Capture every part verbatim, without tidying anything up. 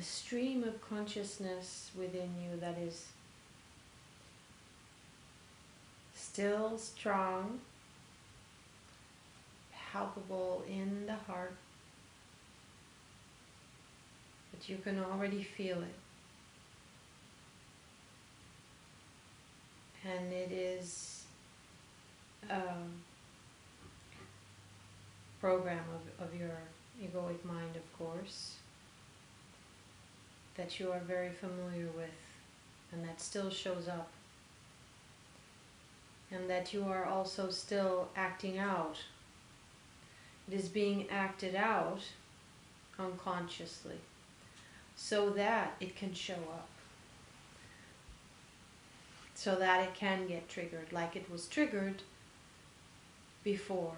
a stream of consciousness within you that is still strong, palpable in the heart, but you can already feel it. And it is a program of, of your egoic mind, of course, that you are very familiar with, and that still shows up, and that you are also still acting out. It is being acted out unconsciously so that it can show up, so that it can get triggered like it was triggered before.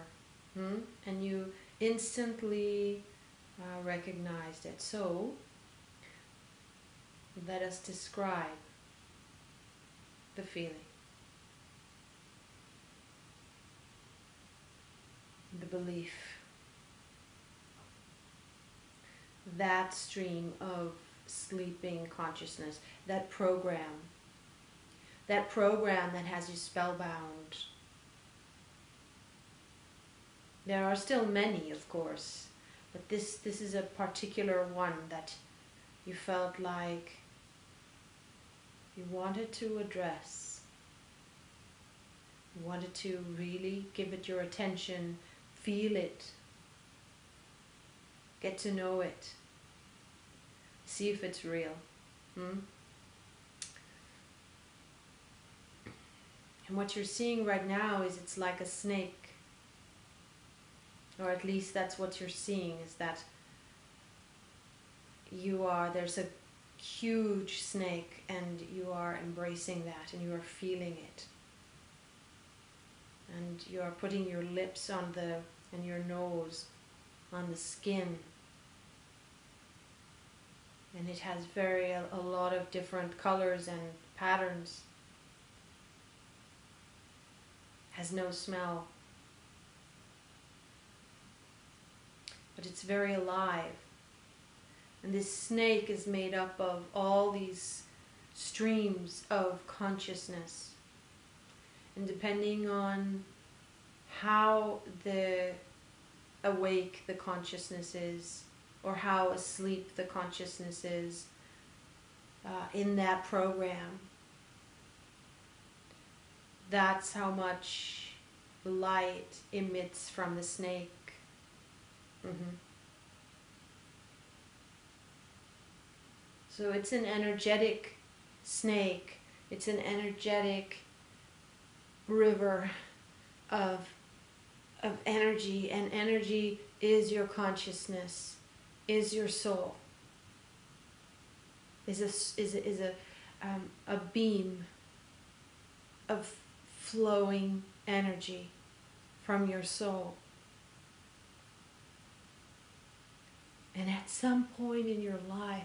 Hmm? And you instantly uh, recognized it. So let us describe the feeling, the belief, that stream of sleeping consciousness, that program, that program that has you spellbound. There are still many, of course, but this, this is a particular one that you felt like you wanted to address. You wanted to really give it your attention, feel it, get to know it, see if it's real. Hmm? And what you're seeing right now is it's like a snake, or at least that's what you're seeing, is that you are, there's a huge snake and you are embracing that and you are feeling it. And you are putting your lips on the, and your nose on the skin. And it has very, a lot of different colors and patterns. Has no smell. But it's very alive. And this snake is made up of all these streams of consciousness. And depending on how the awake the consciousness is, or how asleep the consciousness is uh, in that program, that's how much light emits from the snake. Mm-hmm. So it's an energetic snake. It's an energetic river of, of energy, and energy is your consciousness, is your soul, is a, is a, is a, um, a beam of flowing energy from your soul. And at some point in your life,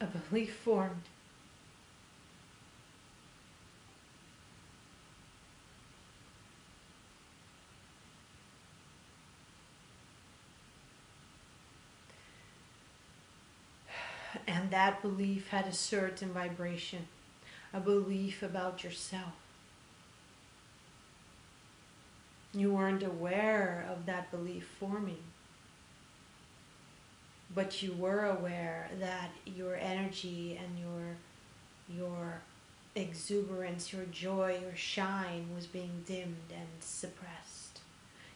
a belief formed. And that belief had a certain vibration, a belief about yourself. You weren't aware of that belief forming, but you were aware that your energy and your, your exuberance, your joy, your shine was being dimmed and suppressed.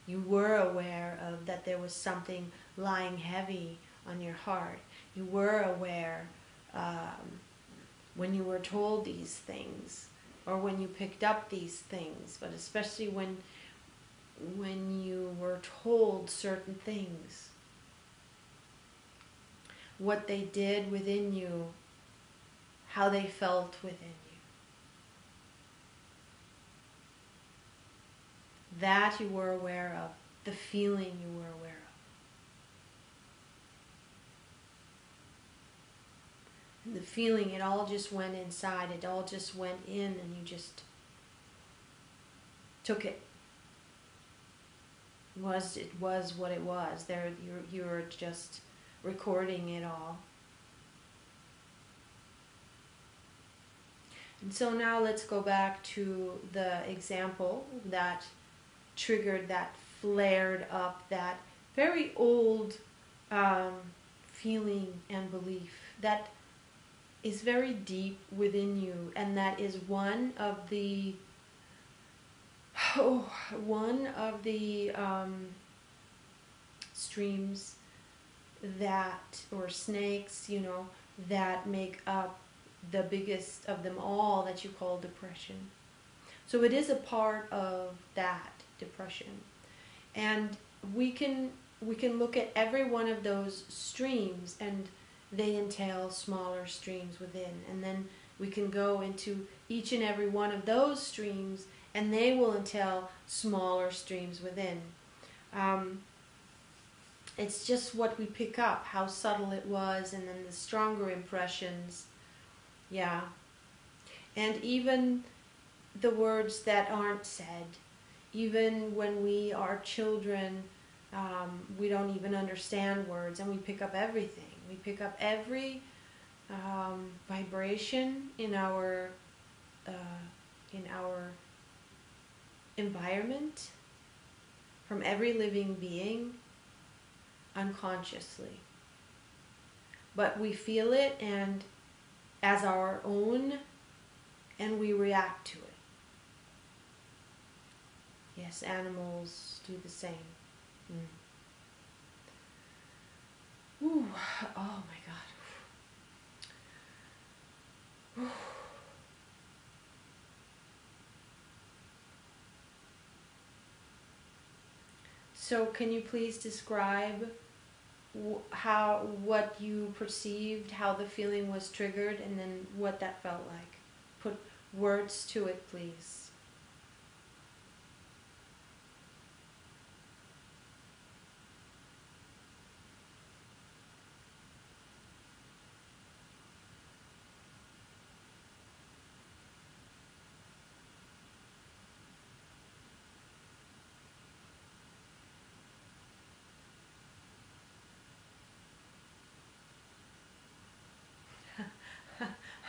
You were aware of that there was something lying heavy on your heart. You were aware um, when you were told these things, or when you picked up these things, but especially when, when you were told certain things. What they did within you, how they felt within you. That you were aware of, the feeling you were aware of. And the feeling, it all just went inside, it all just went in, and you just took it. was it was what it was. There you you're just recording it all. And so now let's go back to the example that triggered, that flared up that very old um, feeling and belief that is very deep within you, and that is one of the oh, one of the um, streams that, or snakes, you know, that make up the biggest of them all that you call depression. So it is a part of that depression, and we can we can look at every one of those streams, and they entail smaller streams within, and then we can go into each and every one of those streams, and they will entail smaller streams within. Um, it's just what we pick up, how subtle it was, and then the stronger impressions. Yeah. And even the words that aren't said, even when we are children, um, we don't even understand words, and we pick up everything. We pick up every um, vibration in our uh, in our environment, from every living being, unconsciously. But we feel it and as our own, and we react to it. Yes, animals do the same. Mm. Ooh, oh my God. Ooh. So can you please describe how, what you perceived, how the feeling was triggered, and then what that felt like? Put words to it, please.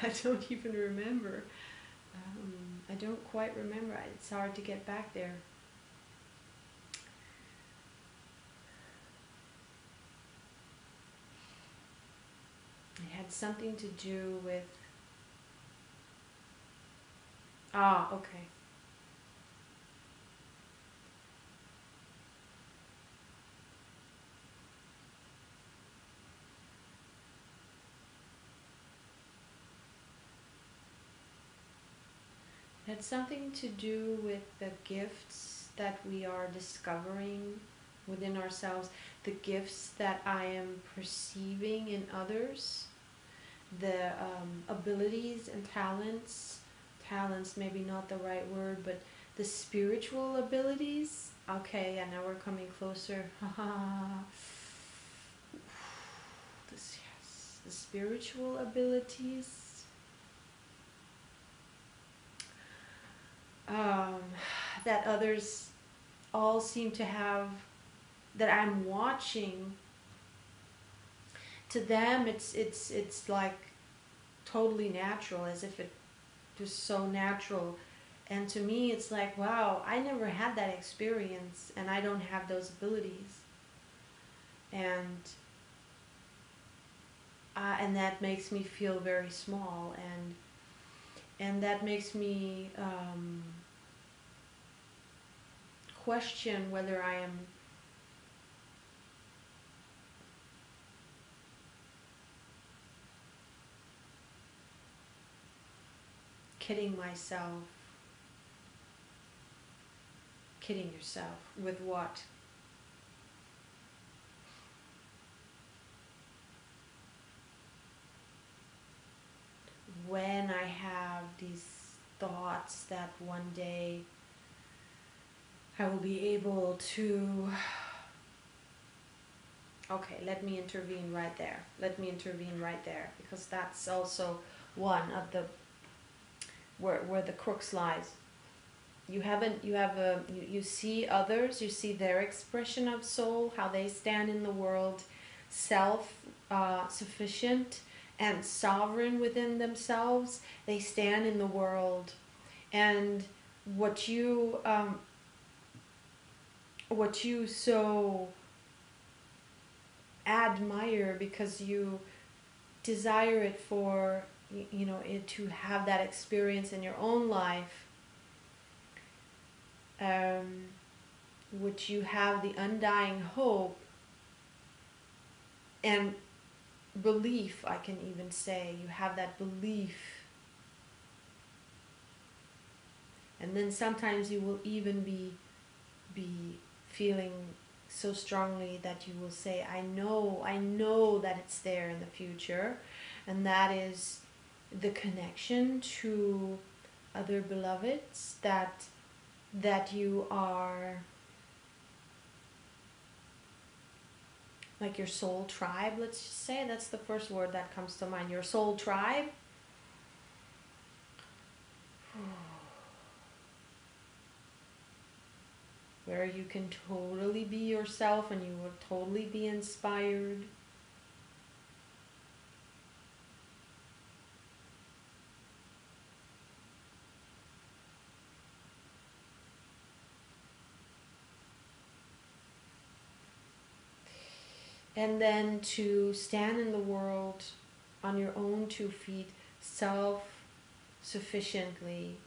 I don't even remember. Um, I don't quite remember. It's hard to get back there. It had something to do with... Ah, okay. It's something to do with the gifts that we are discovering within ourselves, the gifts that I am perceiving in others, the um, abilities and talents, talents maybe not the right word, but the spiritual abilities. Okay, yeah, now we're coming closer. This, yes, the spiritual abilities. Um, that others all seem to have, that I'm watching. To them, it's it's it's like totally natural, as if it was so natural. And to me, it's like, wow, I never had that experience, and I don't have those abilities. And uh, and that makes me feel very small, and and that makes me. Um, question whether I am kidding myself, kidding yourself with what? When I have these thoughts that one day I will be able to... Okay, let me intervene right there. Let me intervene right there, because that's also one of the... where, where the crux lies. you haven't you have a you, you see others, you see their expression of soul, how they stand in the world, self uh, sufficient and sovereign within themselves. They stand in the world, and what you um, what you so admire, because you desire it for, you know, it to have that experience in your own life, um, which you have the undying hope and belief, I can even say, you have that belief. And then sometimes you will even be, be feeling so strongly that you will say, I know, I know that it's there in the future. And that is the connection to other beloveds, that that you are like your soul tribe, let's just say. That's the first word that comes to mind, your soul tribe. Where you can totally be yourself and you will totally be inspired. And then to stand in the world on your own two feet, self-sufficiently,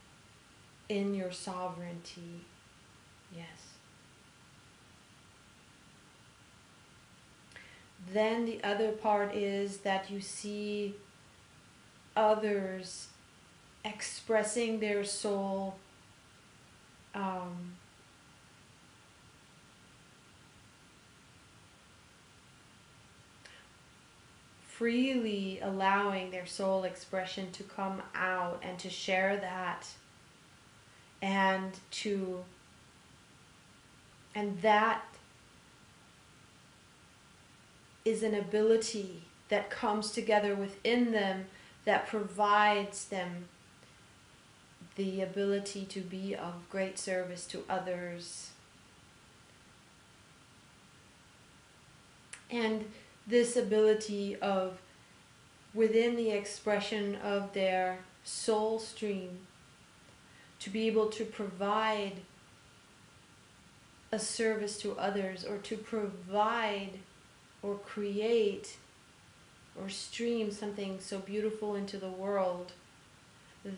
in your sovereignty. Yes. Then the other part is that you see others expressing their soul, um, freely allowing their soul expression to come out and to share that, and to and that is an ability that comes together within them, that provides them the ability to be of great service to others. And this ability of, within the expression of their soul stream, to be able to provide a service to others, or to provide or create or stream something so beautiful into the world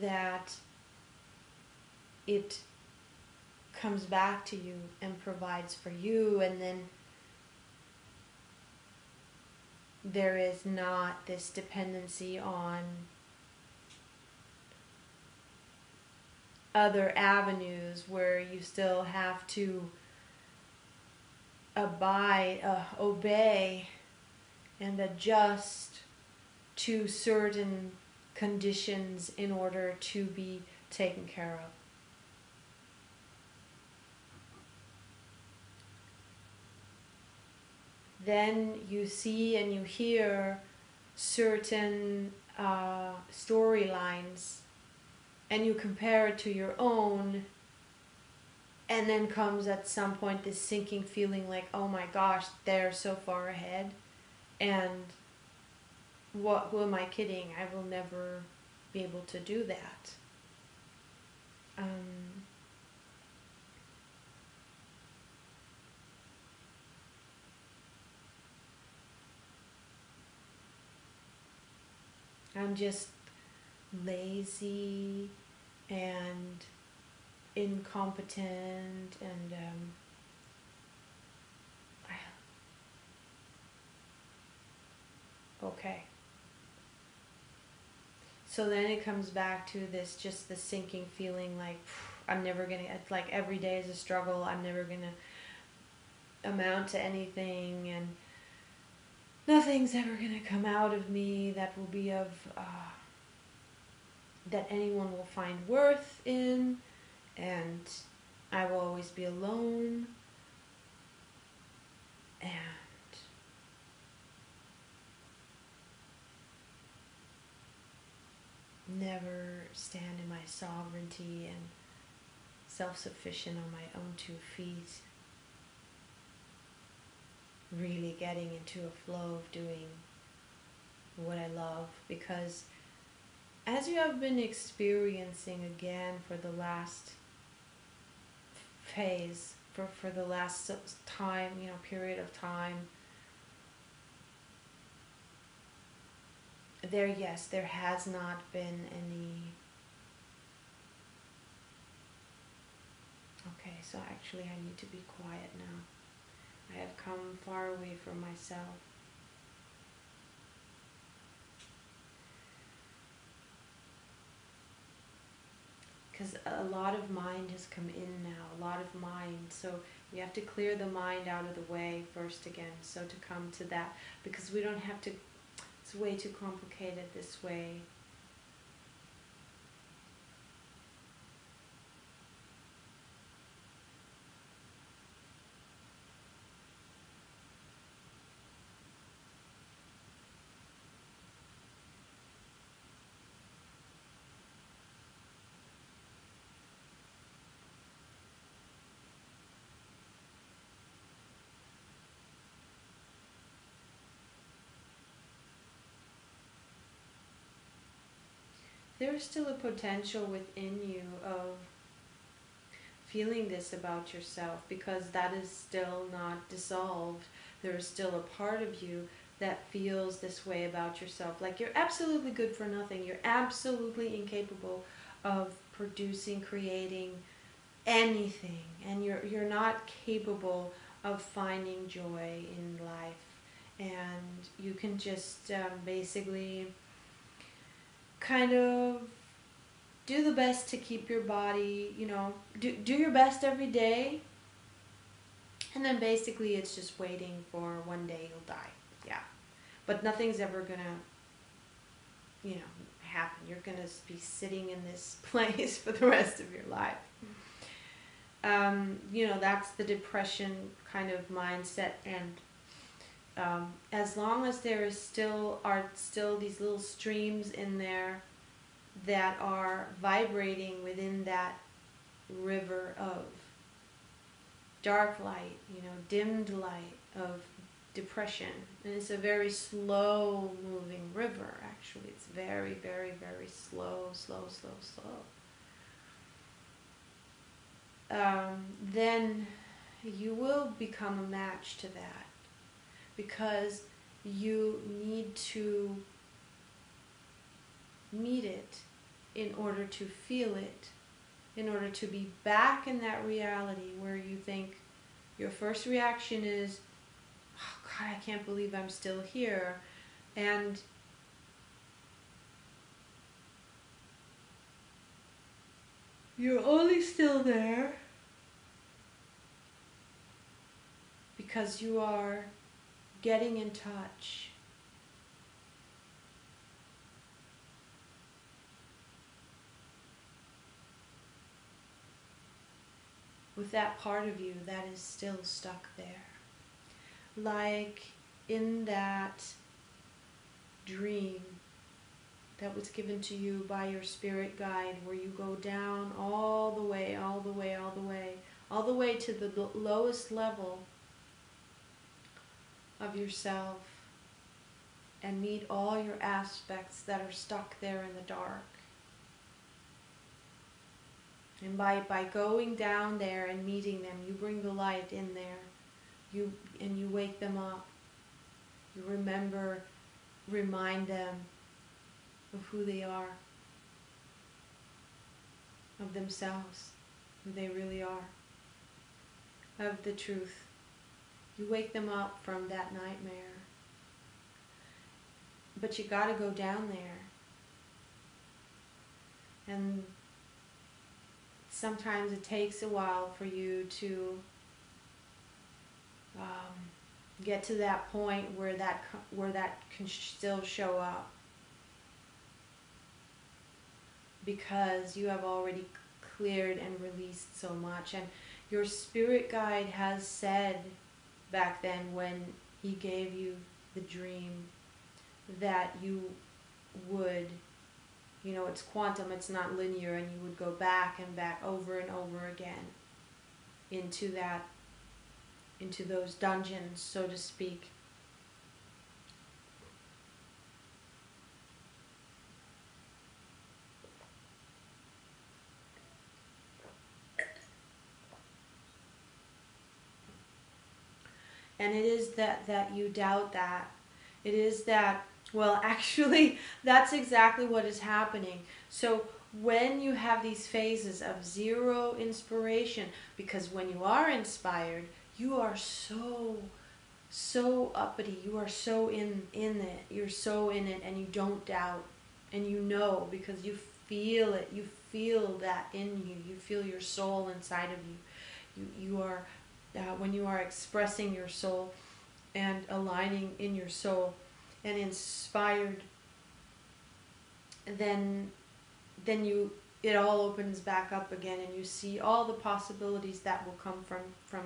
that it comes back to you and provides for you. And then there is not this dependency on other avenues where you still have to abide, uh, obey, and adjust to certain conditions in order to be taken care of. Then you see and you hear certain uh, storylines, and you compare it to your own, and then comes at some point this sinking feeling like, oh my gosh, they're so far ahead, and what, who am I kidding? I will never be able to do that. Um, I'm just lazy and incompetent, and um, okay. So then it comes back to this, just the sinking feeling like, I'm never gonna, it's like every day is a struggle, I'm never gonna amount to anything, and nothing's ever gonna come out of me that will be of, uh, that anyone will find worth in, and I will always be alone, and never stand in my sovereignty and self-sufficient on my own two feet, really getting into a flow of doing what I love. Because as you have been experiencing again for the last phase, for, for the last time, you know, period of time, there, yes, there has not been any... Okay, so actually I need to be quiet now. I have come far away from myself. Because a lot of mind has come in now, a lot of mind. So we have to clear the mind out of the way first again. So to come to that, because we don't have to, it's way too complicated this way. There is still a potential within you of feeling this about yourself, because that is still not dissolved. There is still a part of you that feels this way about yourself. Like you're absolutely good for nothing. You're absolutely incapable of producing, creating anything. And you're, you're not capable of finding joy in life. And you can just um, basically... kind of do the best to keep your body, you know, do, do your best every day. And then basically it's just waiting for one day you'll die. Yeah. But nothing's ever gonna, you know, happen. You're gonna be sitting in this place for the rest of your life. Um, you know, that's the depression kind of mindset. And Um, as long as there is still are still these little streams in there that are vibrating within that river of dark light, you know, dimmed light of depression. And it's a very slow moving river, actually. It's very, very, very slow, slow, slow, slow. Um, then you will become a match to that. Because you need to meet it in order to feel it, in order to be back in that reality where you think your first reaction is, oh God, I can't believe I'm still here. And you're only still there because you are getting in touch with that part of you that is still stuck there. Like in that dream that was given to you by your spirit guide, where you go down all the way, all the way, all the way, all the way to the lowest level of yourself, and meet all your aspects that are stuck there in the dark. And by, by going down there and meeting them, you bring the light in there, you and you wake them up. You remember, remind them of who they are, of themselves, who they really are, of the truth. You wake them up from that nightmare. But you gotta go down there. And sometimes it takes a while for you to um, get to that point where that, where that can still show up. Because you have already cleared and released so much. And your spirit guide has said, back then when he gave you the dream, that you would You know, it's quantum, it's not linear, and you would go back and back over and over again into that, into those dungeons, so to speak. And it is that, that you doubt that. It is that, well, actually, that's exactly what is happening. So when you have these phases of zero inspiration, because when you are inspired, you are so, so uppity. You are so in, in it. You're so in it, and you don't doubt. And you know, because you feel it. You feel that in you. You feel your soul inside of you. You, you are... Uh, when you are expressing your soul and aligning in your soul and inspired, then then you it all opens back up again, and you see all the possibilities that will come from from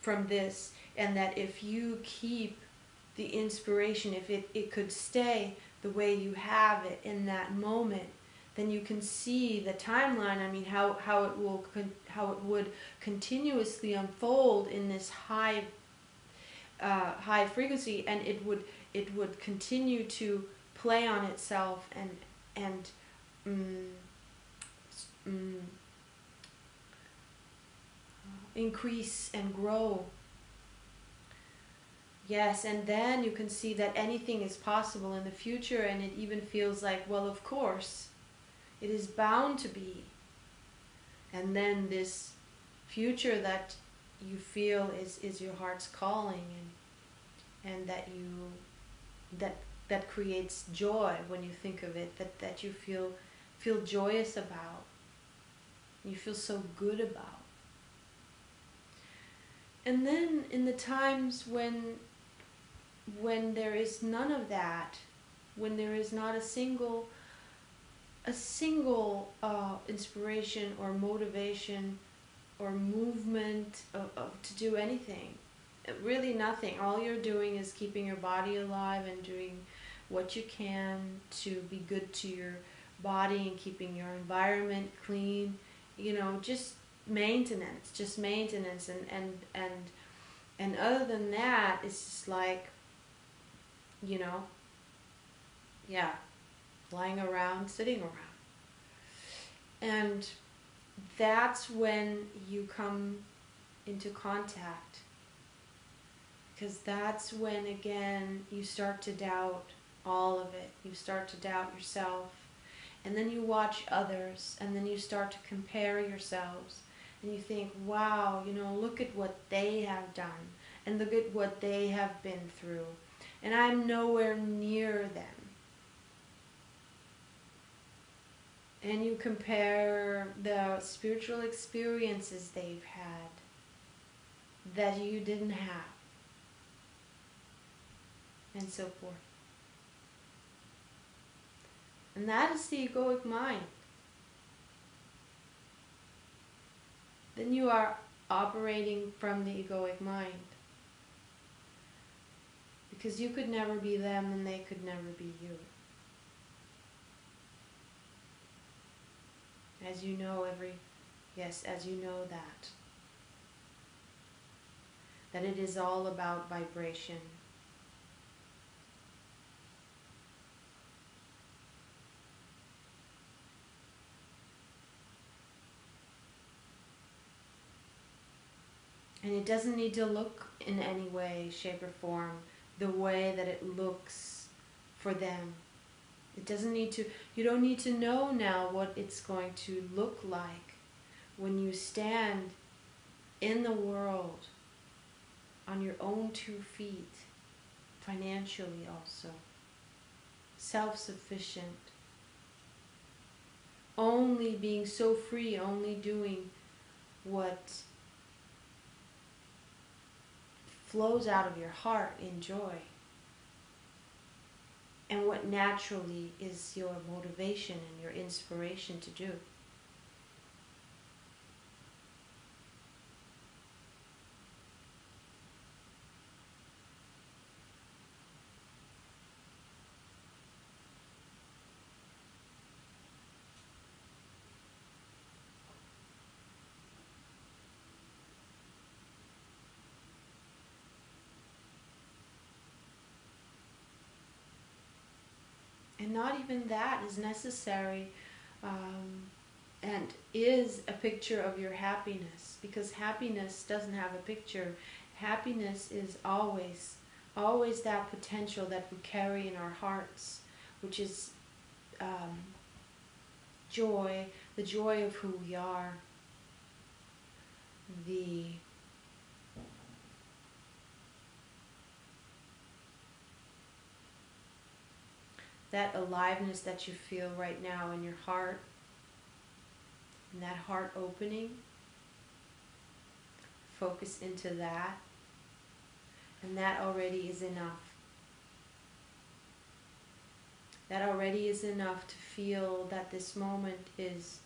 from this. And that if you keep the inspiration, if it, it could stay the way you have it in that moment, then you can see the timeline. I mean, how how it will con how it would continuously unfold in this high uh, high frequency, and it would it would continue to play on itself and and um, um, increase and grow. Yes, and then you can see that anything is possible in the future, and it even feels like, well, of course. It is bound to be. And then this future that you feel is, is your heart's calling, and and that you that that creates joy when you think of it, that, that you feel feel joyous about. You feel so good about. And then in the times when when there is none of that, when there is not a single a single uh, inspiration or motivation or movement of, of, to do anything, really nothing. All you're doing is keeping your body alive and doing what you can to be good to your body and keeping your environment clean, you know, just maintenance, just maintenance. And, and, and, and other than that, it's just like, you know, yeah. lying around, sitting around. And that's when you come into contact, because that's when again you start to doubt all of it. You start to doubt yourself, and then you watch others, and then you start to compare yourselves, and you think, wow, you know, look at what they have done, and look at what they have been through, and I'm nowhere near them. And you compare the spiritual experiences they've had that you didn't have, and so forth. And that is the egoic mind. Then you are operating from the egoic mind, because you could never be them and they could never be you. As you know every, yes, as you know that. That it is all about vibration. And it doesn't need to look in any way, shape, or form the way that it looks for them. It doesn't need to, you don't need to know now what it's going to look like when you stand in the world on your own two feet, financially also, self-sufficient, only being so free, only doing what flows out of your heart in joy. And what naturally is your motivation and your inspiration to do. not even that is necessary, um, and is a picture of your happiness, because happiness doesn't have a picture. Happiness is always, always that potential that we carry in our hearts, which is um, joy, the joy of who we are, the that aliveness that you feel right now in your heart, and that heart opening. Focus into that, and that already is enough. That already is enough to feel that this moment is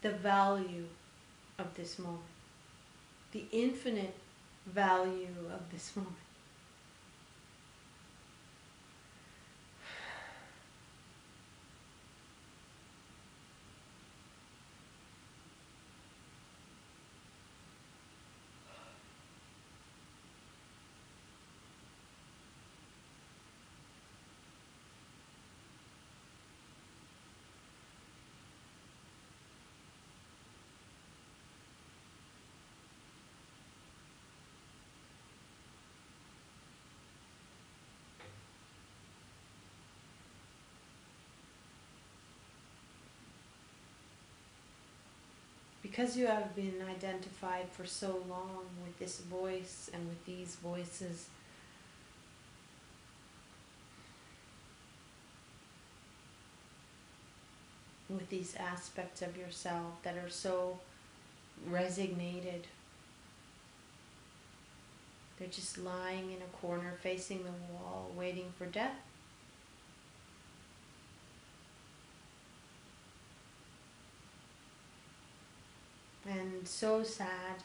the value of this moment, the infinite value of this moment. Because you have been identified for so long with this voice and with these voices, with these aspects of yourself that are so resignated, they're just lying in a corner facing the wall waiting for death. And so sad.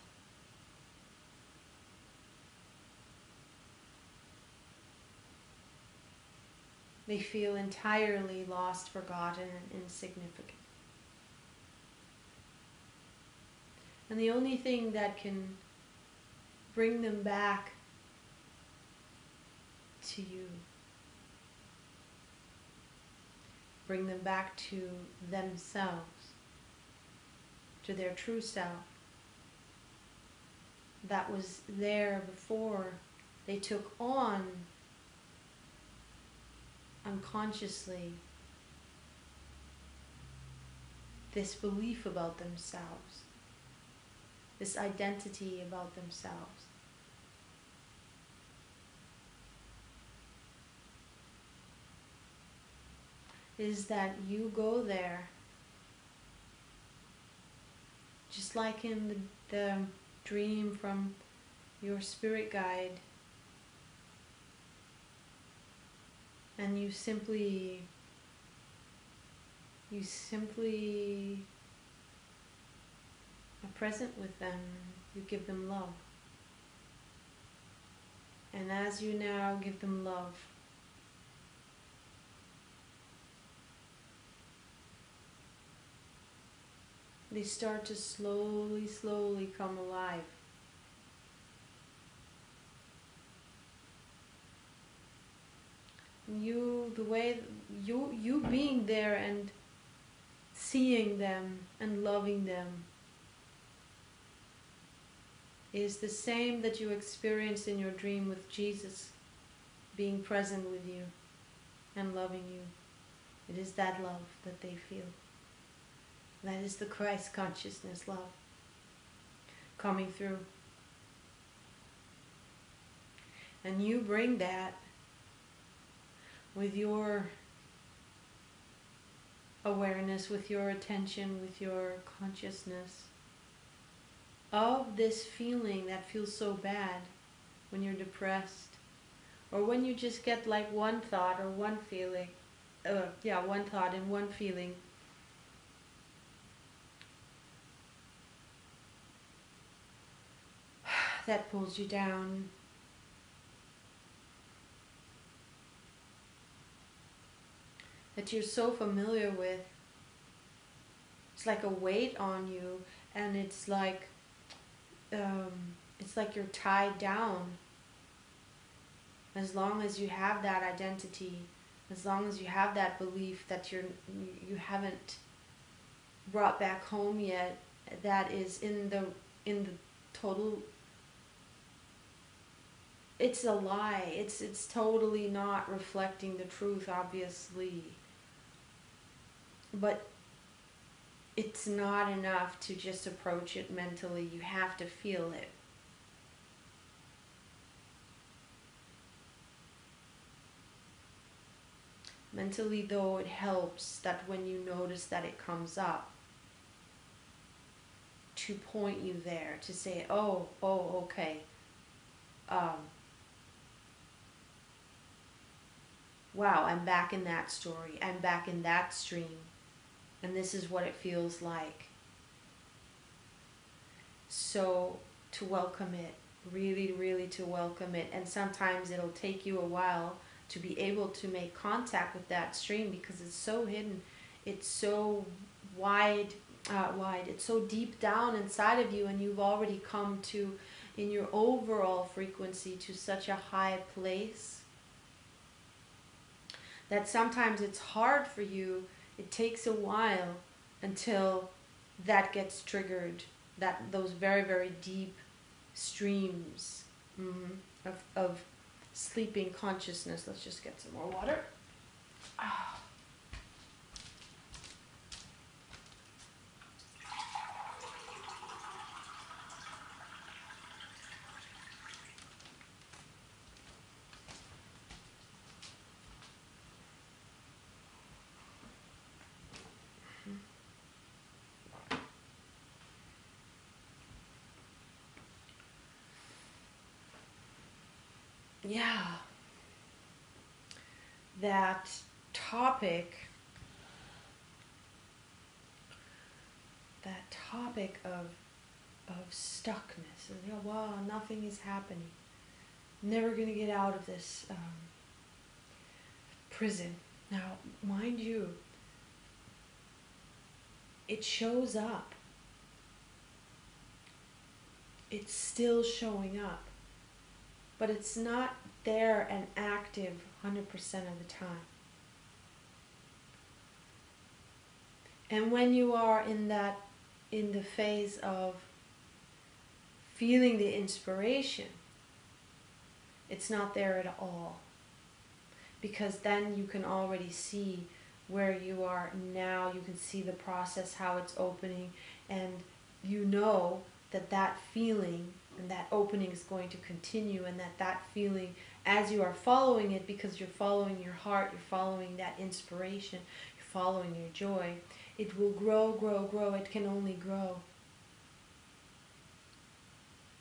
They feel entirely lost, forgotten, and insignificant. And the only thing that can bring them back to you, bring them back to themselves, to their true self that was there before they took on unconsciously this belief about themselves, this identity about themselves. Is that you go there just like in the, the dream from your spirit guide, and you simply, you simply are present with them, you give them love. And as you now give them love, they start to slowly, slowly come alive. You, the way, you, you being there and seeing them and loving them is the same that you experience in your dream with Jesus being present with you and loving you. It is that love that they feel. That is the Christ consciousness love coming through. And you bring that with your awareness, with your attention, with your consciousness of this feeling that feels so bad when you're depressed, or when you just get like one thought or one feeling, uh, yeah, one thought and one feeling. That pulls you down. That you're so familiar with. It's like a weight on you, and it's like um, it's like you're tied down. As long as you have that identity, as long as you have that belief that you're, you haven't brought back home yet, that is in the, in the total, it's a lie. It's, it's totally not reflecting the truth, obviously. But it's not enough to just approach it mentally. You have to feel it. Mentally, though, it helps that when you notice that it comes up, to point you there, to say, oh, oh, okay. Um, wow, I'm back in that story. I'm back in that stream. And this is what it feels like. So to welcome it, really, really to welcome it. And sometimes it'll take you a while to be able to make contact with that stream, because it's so hidden, it's so wide, uh, wide, it's so deep down inside of you, and you've already come to, in your overall frequency, to such a high place that sometimes it's hard for you, it takes a while until that gets triggered, that those very, very deep streams mm, of, of sleeping consciousness. Let's just get some more water. Oh. Yeah, that topic, that topic of, of stuckness, and, you know, wow, nothing is happening, never going to get out of this um, prison. Now, mind you, it shows up, it's still showing up. But it's not there and active one hundred percent of the time. And when you are in that, in the phase of feeling the inspiration, it's not there at all. Because then you can already see where you are now. You can see the process, how it's opening, and you know that that feeling and that opening is going to continue, and that that feeling, as you are following it, because you're following your heart, you're following that inspiration, you're following your joy, it will grow, grow, grow. It can only grow.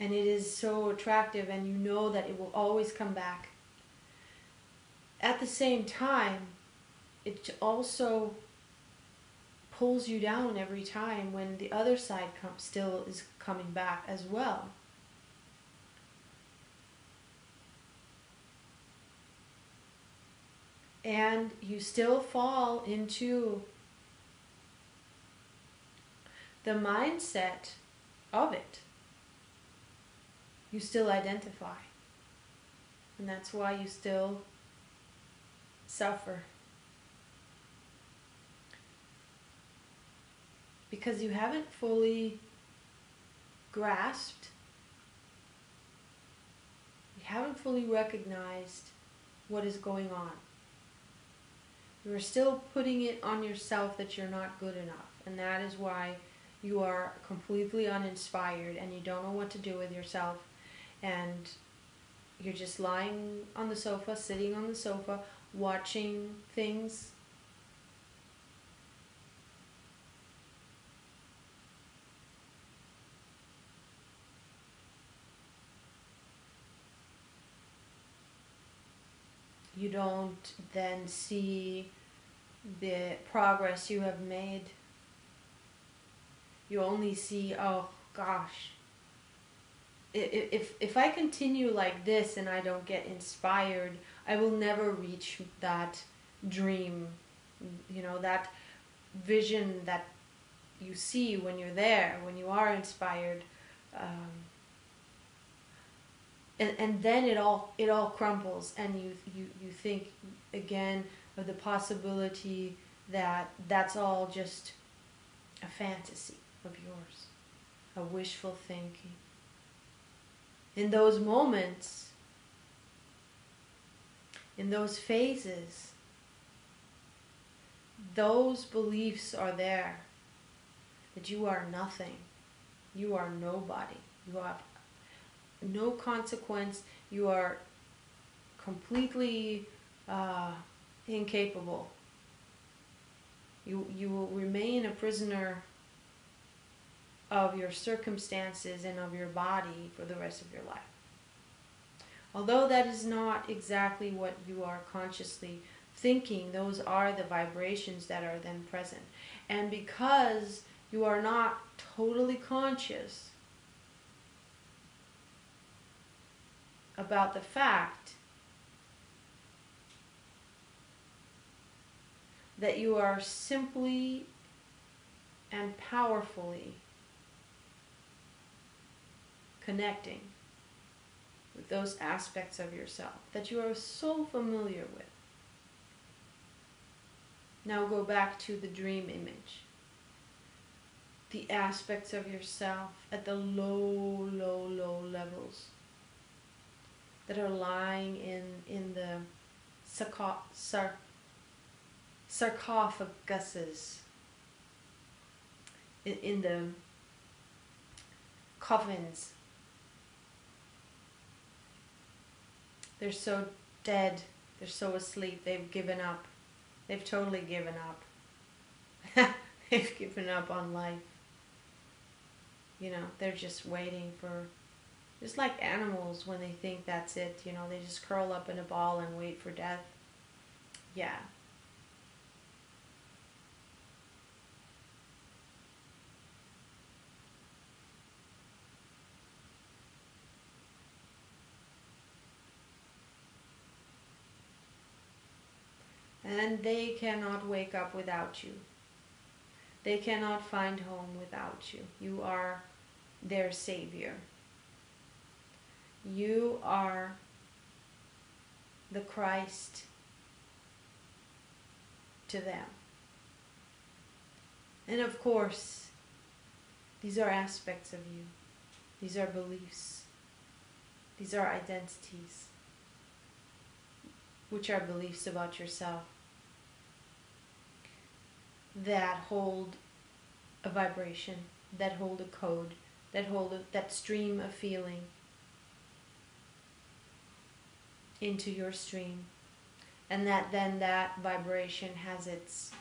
And it is so attractive, and you know that it will always come back. At the same time, it also pulls you down every time when the other side com still is coming back as well. And you still fall into the mindset of it. You still identify. And that's why you still suffer. Because you haven't fully grasped, you haven't fully recognized what is going on. You're still putting it on yourself that you're not good enough. And that is why you are completely uninspired, and you don't know what to do with yourself. And you're just lying on the sofa, sitting on the sofa, watching things. You don't then see the progress you have made. You only see, oh gosh, if, if I continue like this and I don't get inspired, I will never reach that dream, you know, that vision that you see when you're there, when you are inspired. Um, and and then it all it all crumbles, and you you you think again of the possibility that that's all just a fantasy of yours, a wishful thinking. In those moments, in those phases, those beliefs are there that you are nothing, you are nobody, you have no consequence, you are completely uh, incapable. You, you will remain a prisoner of your circumstances and of your body for the rest of your life. Although that is not exactly what you are consciously thinking, those are the vibrations that are then present. And because you are not totally conscious about the fact that you are simply and powerfully connecting with those aspects of yourself that you are so familiar with. Now go back to the dream image. The aspects of yourself at the low, low, low levels that are lying in, in the sarco sar sarcophaguses, in, in the coffins. They're so dead, they're so asleep, they've given up. They've totally given up. They've given up on life. You know, they're just waiting for, just like animals when they think that's it, you know, they just curl up in a ball and wait for death. Yeah. And they cannot wake up without you. They cannot find home without you. You are their savior. You are the Christ to them. And of course, these are aspects of you. These are beliefs. These are identities, which are beliefs about yourself that hold a vibration, that hold a code, that hold a, that stream of feeling into your stream, and that then that vibration has its,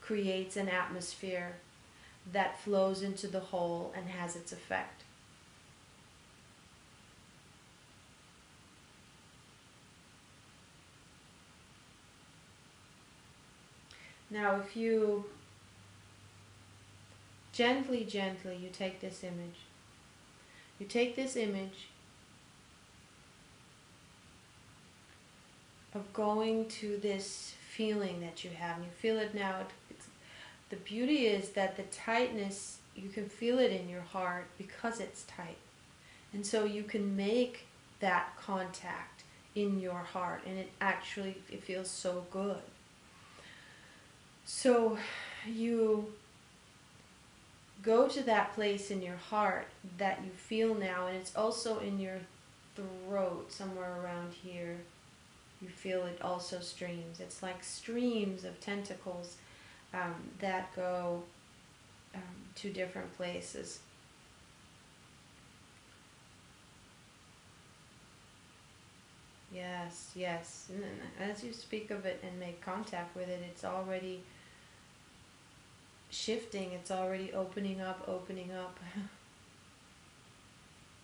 creates an atmosphere that flows into the whole and has its effect. Now if you gently, gently, you take this image, you take this image of going to this feeling that you have, and you feel it now. It's, the beauty is that the tightness, you can feel it in your heart because it's tight. And so you can make that contact in your heart, and it actually, it feels so good. So you go to that place in your heart that you feel now, and it's also in your throat, somewhere around here. You feel it also streams. It's like streams of tentacles um, that go um, to different places. Yes, yes. And as you speak of it and make contact with it, it's already shifting. It's already opening up, opening up.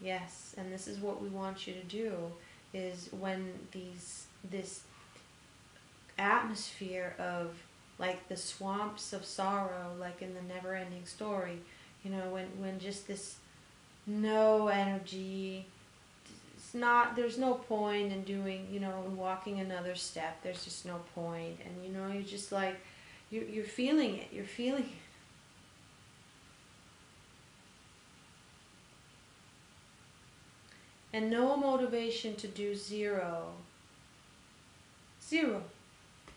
Yes, and this is what we want you to do, is when these, this atmosphere of like the swamps of sorrow, like in the Never-Ending Story, you know, when, when just this no energy, it's not, there's no point in doing, you know, walking another step. There's just no point. And, you know, you're just like, you're, you're feeling it. You're feeling it. and no motivation to do zero. Zero.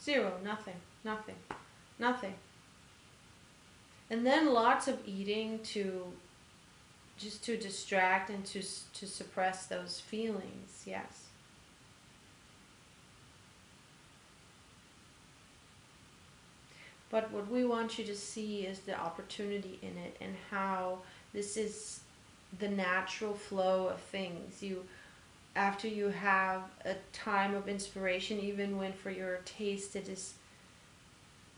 Zero. Nothing. Nothing. Nothing. And then lots of eating to just to distract and to to suppress those feelings. Yes. But what we want you to see is the opportunity in it and how this is the natural flow of things. You, after you have a time of inspiration, even when for your taste it is,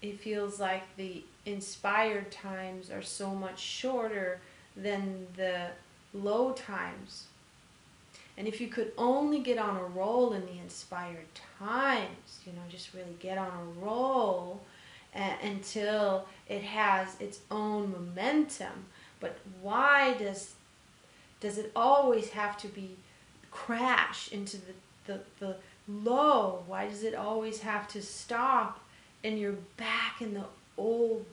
it feels like the inspired times are so much shorter than the low times. And if you could only get on a roll in the inspired times, you know, just really get on a roll, until it has its own momentum. But why does does it always have to be crash into the, the, the low? Why does it always have to stop and you're back in the old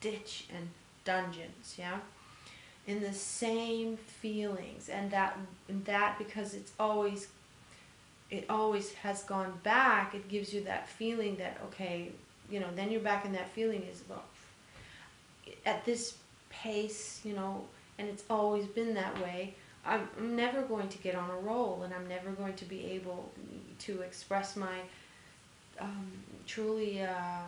ditch and dungeons, yeah? In the same feelings, and that and that because it's always it always has gone back, it gives you that feeling that, okay, you know, then you're back in that feeling is, well, at this pace, you know, and it's always been that way, I'm never going to get on a roll, and I'm never going to be able to express my, um, truly uh,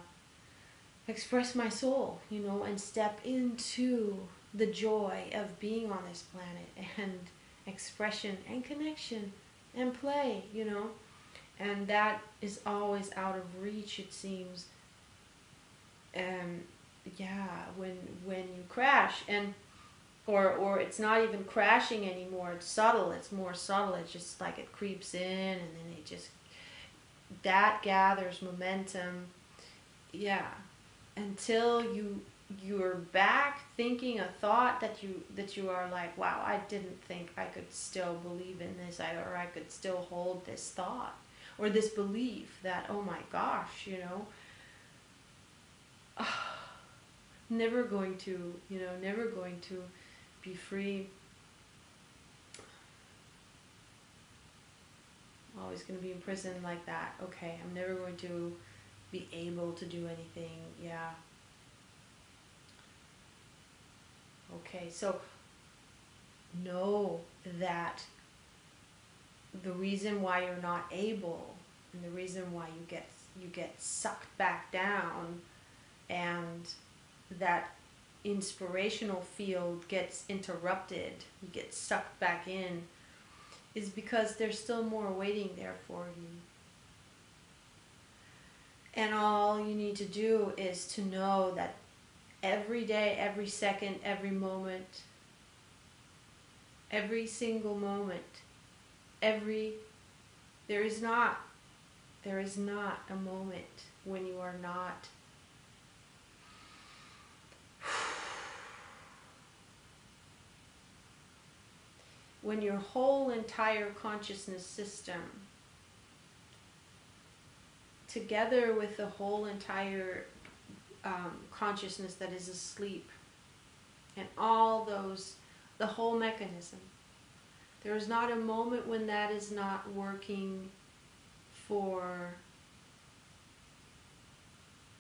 express my soul, you know, and step into the joy of being on this planet, and expression, and connection, and play, you know, and that is always out of reach, it seems. Um, yeah, when when you crash, and or or it's not even crashing anymore. It's subtle. It's more subtle. It's just like it creeps in, and then it just that gathers momentum. Yeah, until you you're back thinking a thought that you that you are like, wow, I didn't think I could still believe in this, I or I could still hold this thought or this belief that, oh my gosh, you know. Oh, never going to, you know, never going to be free. I'm always going to be in prison like that. Okay, I'm never going to be able to do anything. Yeah. Okay, so know that the reason why you're not able, and the reason why you get you get sucked back down, and that inspirational field gets interrupted, you get sucked back in, is because there's still more waiting there for you. And all you need to do is to know that every day, every second, every moment, every single moment, every, there is not, there is not a moment when you are not when your whole entire consciousness system, together with the whole entire um, consciousness that is asleep, and all those, the whole mechanism, there is not a moment when that is not working for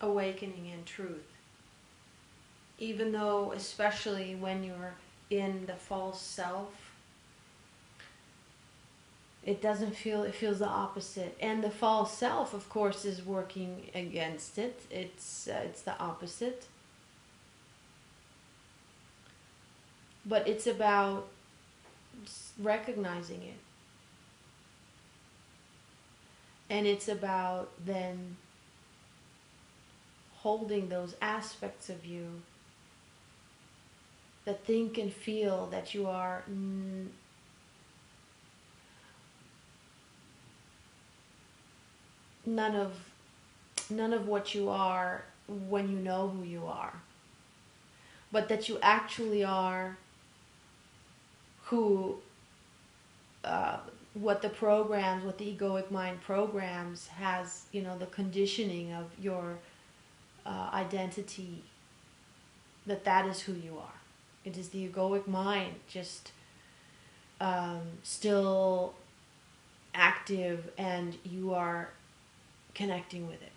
awakening and truth. Even though, especially when you're in the false self, it doesn't feel, it feels the opposite. And the false self, of course, is working against it. It's, uh, it's the opposite. But it's about recognizing it. And it's about then holding those aspects of you that think and feel that you are mm, none of none of what you are when you know who you are, but that you actually are who uh, what the programs, what the egoic mind programs has, you know, the conditioning of your uh, identity, that that is who you are. It is the egoic mind just um, still active and you are connecting with it.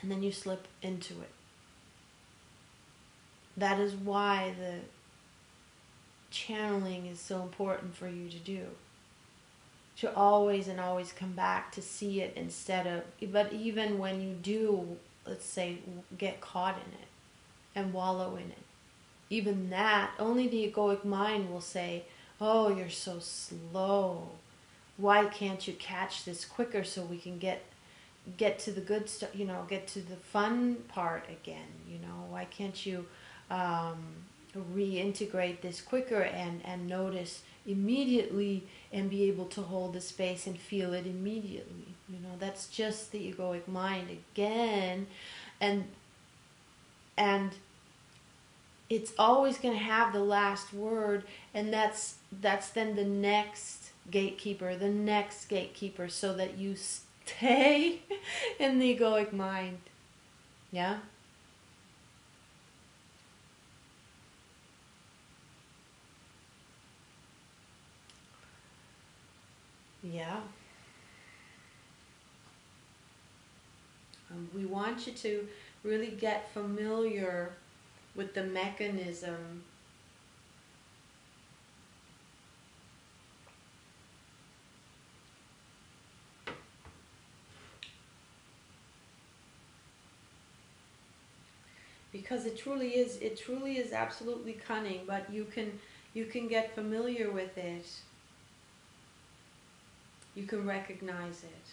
And then you slip into it. That is why the channeling is so important for you to do. To always and always come back to see it instead of, but even when you do, let's say, get caught in it and wallow in it, even that, only the egoic mind will say, oh, you're so slow. Why can't you catch this quicker so we can get get to the good stuff, you know, get to the fun part again, you know, why can't you um, reintegrate this quicker and, and notice immediately and be able to hold the space and feel it immediately, you know, that's just the egoic mind again, and, and it's always going to have the last word, and that's, that's then the next gatekeeper, the next gatekeeper, so that you stay in the egoic mind, yeah? Yeah. Um, we want you to really get familiar with the mechanism because it truly is, it truly is absolutely cunning, but you can, you can get familiar with it. You can recognize it.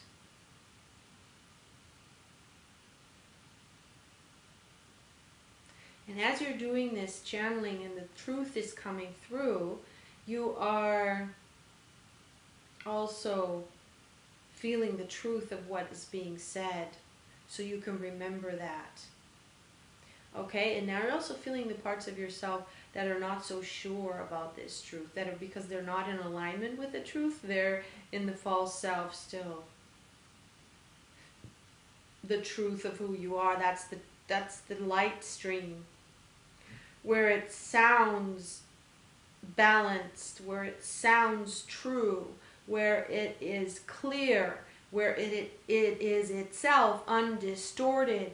And as you're doing this channeling and the truth is coming through, you are also feeling the truth of what is being said, so you can remember that. Okay, and now you're also feeling the parts of yourself that are not so sure about this truth, that are because they're not in alignment with the truth, they're in the false self still. The truth of who you are, that's the, that's the light stream, where it sounds balanced, where it sounds true, where it is clear, where it, it, it is itself undistorted,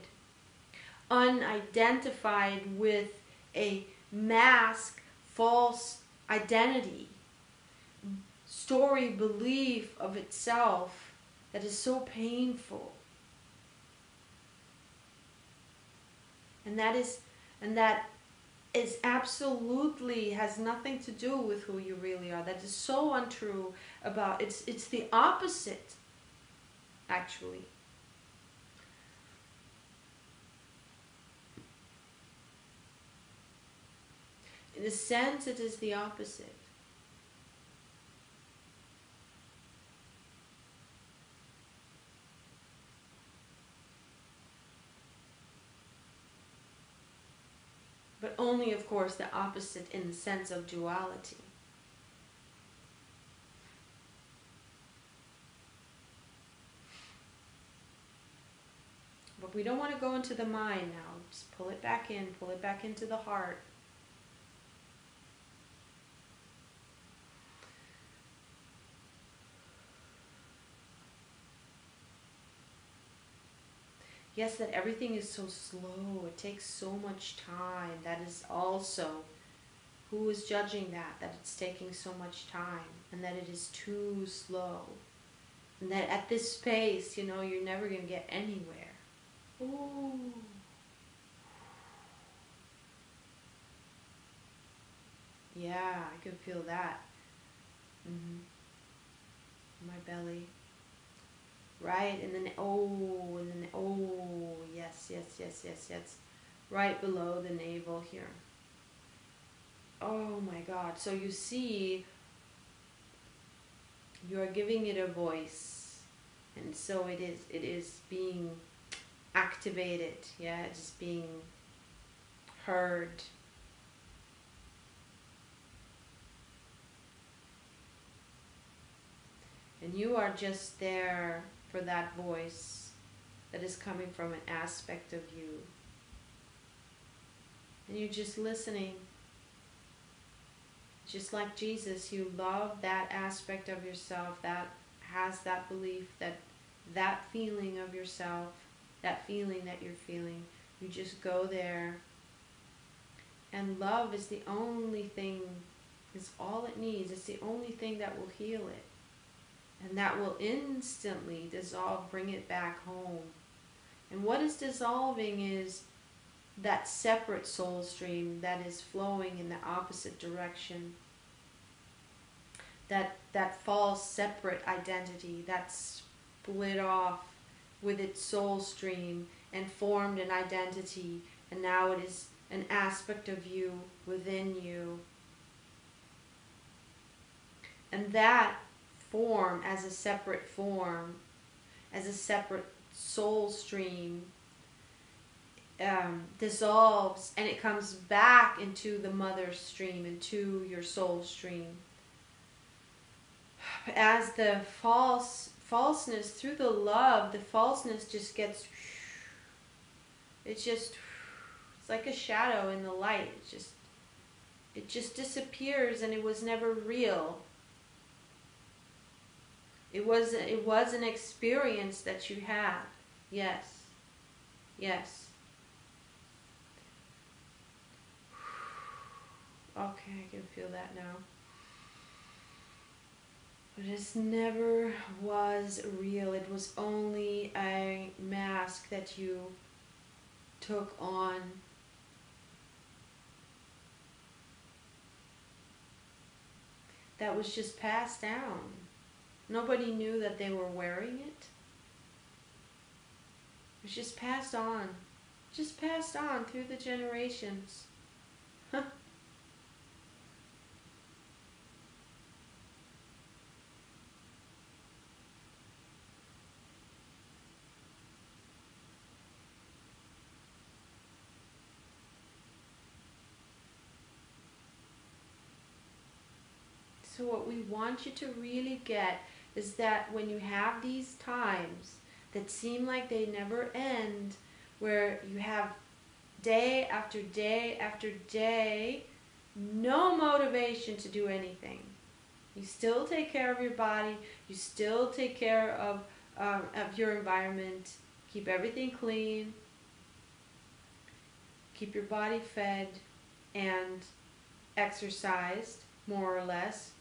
unidentified with a mask, false identity, story, belief of itself that is so painful. And that is, and that is absolutely has nothing to do with who you really are. That is so untrue about, it's, it's the opposite, actually. In a sense, it is the opposite. But only, of course, the opposite in the sense of duality. But we don't want to go into the mind now. Just pull it back in, pull it back into the heart. Yes, that everything is so slow, it takes so much time. That is also, who is judging that? That it's taking so much time and that it is too slow. And that at this pace, you know, you're never going to get anywhere. Ooh. Yeah, I can feel that. Mm-hmm. My belly. Right, and then oh, and then oh, yes, yes, yes, yes, yes, right below the navel here. Oh my God, so you see, you are giving it a voice, and so it is, it is being activated, yeah, it's being heard. And you are just there for that voice that is coming from an aspect of you. And you're just listening. Just like Jesus, you love that aspect of yourself that has that belief, that that feeling of yourself, that feeling that you're feeling. You just go there. And love is the only thing, it's all it needs. It's the only thing that will heal it. And that will instantly dissolve, bring it back home. And what is dissolving is that separate soul stream that is flowing in the opposite direction. That, that false separate identity that's split off with its soul stream and formed an identity. And now it is an aspect of you within you. And that form as a separate form, as a separate soul stream, um, dissolves, and it comes back into the mother stream, into your soul stream. As the false falseness, through the love, the falseness just gets, it's just, it's like a shadow in the light. It just, it just disappears, and it was never real. It was, it was an experience that you had. Yes. Yes. Okay, I can feel that now. But it never was real. It was only a mask that you took on. That was just passed down. Nobody knew that they were wearing it. It was just passed on. Just passed on through the generations. Huh. So what we want you to really get is that when you have these times that seem like they never end, where you have day after day after day, no motivation to do anything. You still take care of your body, you still take care of, um, of your environment, keep everything clean, keep your body fed and exercised, more or less.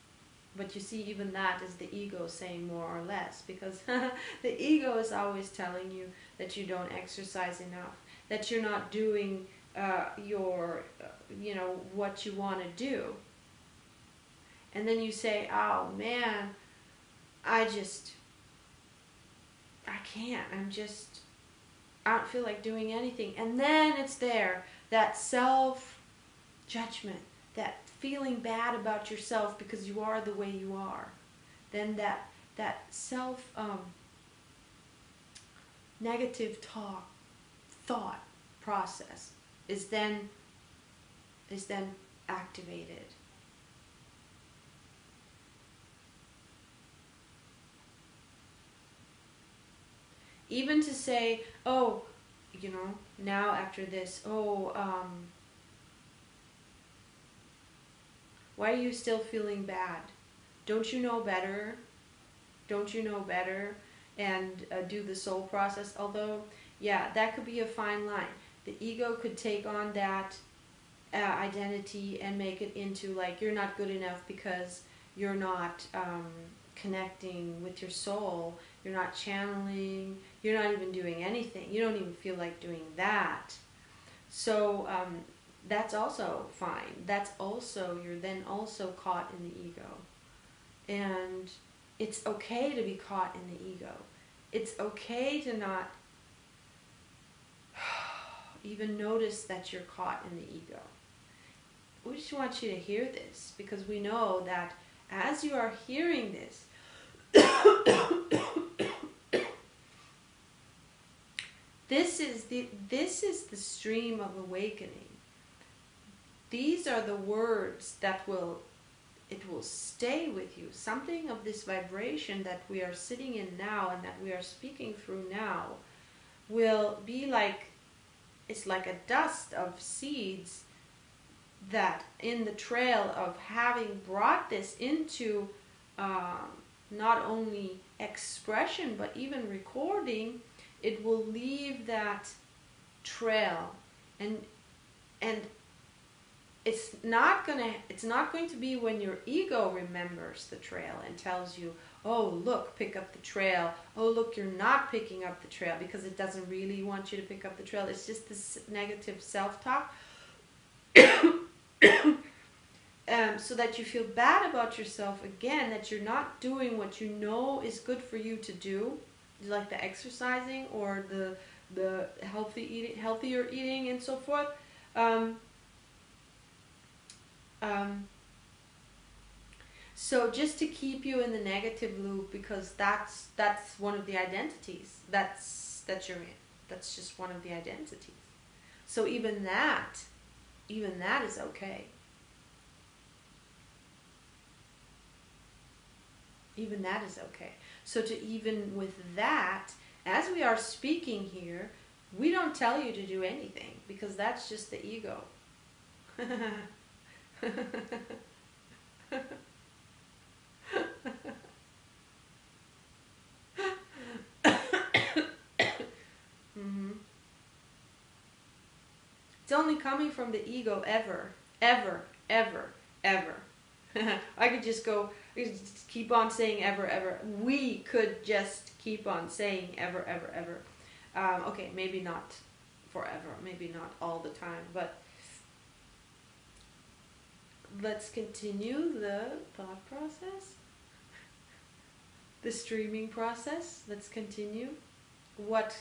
But you see, even that is the ego saying more or less, because the ego is always telling you that you don't exercise enough, that you're not doing uh, your, uh, you know, what you want to do. And then you say, oh man, I just, I can't, I'm just, I don't feel like doing anything. And then it's there, that self-judgment, that feeling bad about yourself because you are the way you are. Then that that self um, negative talk thought process is then is then activated. Even to say, oh, you know, now after this, oh, um, why are you still feeling bad? Don't you know better? Don't you know better? And uh, do the soul process. Although, yeah, that could be a fine line. The ego could take on that uh, identity and make it into like, you're not good enough because you're not um, connecting with your soul. You're not channeling. You're not even doing anything. You don't even feel like doing that. So, um, that's also fine. That's also, you're then also caught in the ego. And it's okay to be caught in the ego. It's okay to not even notice that you're caught in the ego. We just want you to hear this, because we know that as you are hearing this, this is the, this is the stream of awakening. These are the words that will, it will stay with you. Something of this vibration that we are sitting in now and that we are speaking through now will be like, it's like a dust of seeds that in the trail of having brought this into um, not only expression but even recording, it will leave that trail, and and it's not gonna it's not going to be when your ego remembers the trail and tells you, oh look, pick up the trail, oh look, you're not picking up the trail, because it doesn't really want you to pick up the trail. It's just this negative self-talk um, so that you feel bad about yourself again, that you're not doing what you know is good for you to do, like the exercising or the the healthy eating, healthier eating and so forth. Um, um, so just to keep you in the negative loop, because that's that's one of the identities that's that you're in. That's just one of the identities. So even that, even that is okay. Even that is okay. So to even with that, as we are speaking here, we don't tell you to do anything, because that's just the ego. Mm-hmm. It's only coming from the ego ever, ever, ever, ever. I could just go, I could just keep on saying ever, ever. We could just keep on saying ever, ever, ever. Um, okay, maybe not forever, maybe not all the time, but let's continue the thought process, the streaming process. Let's continue. What?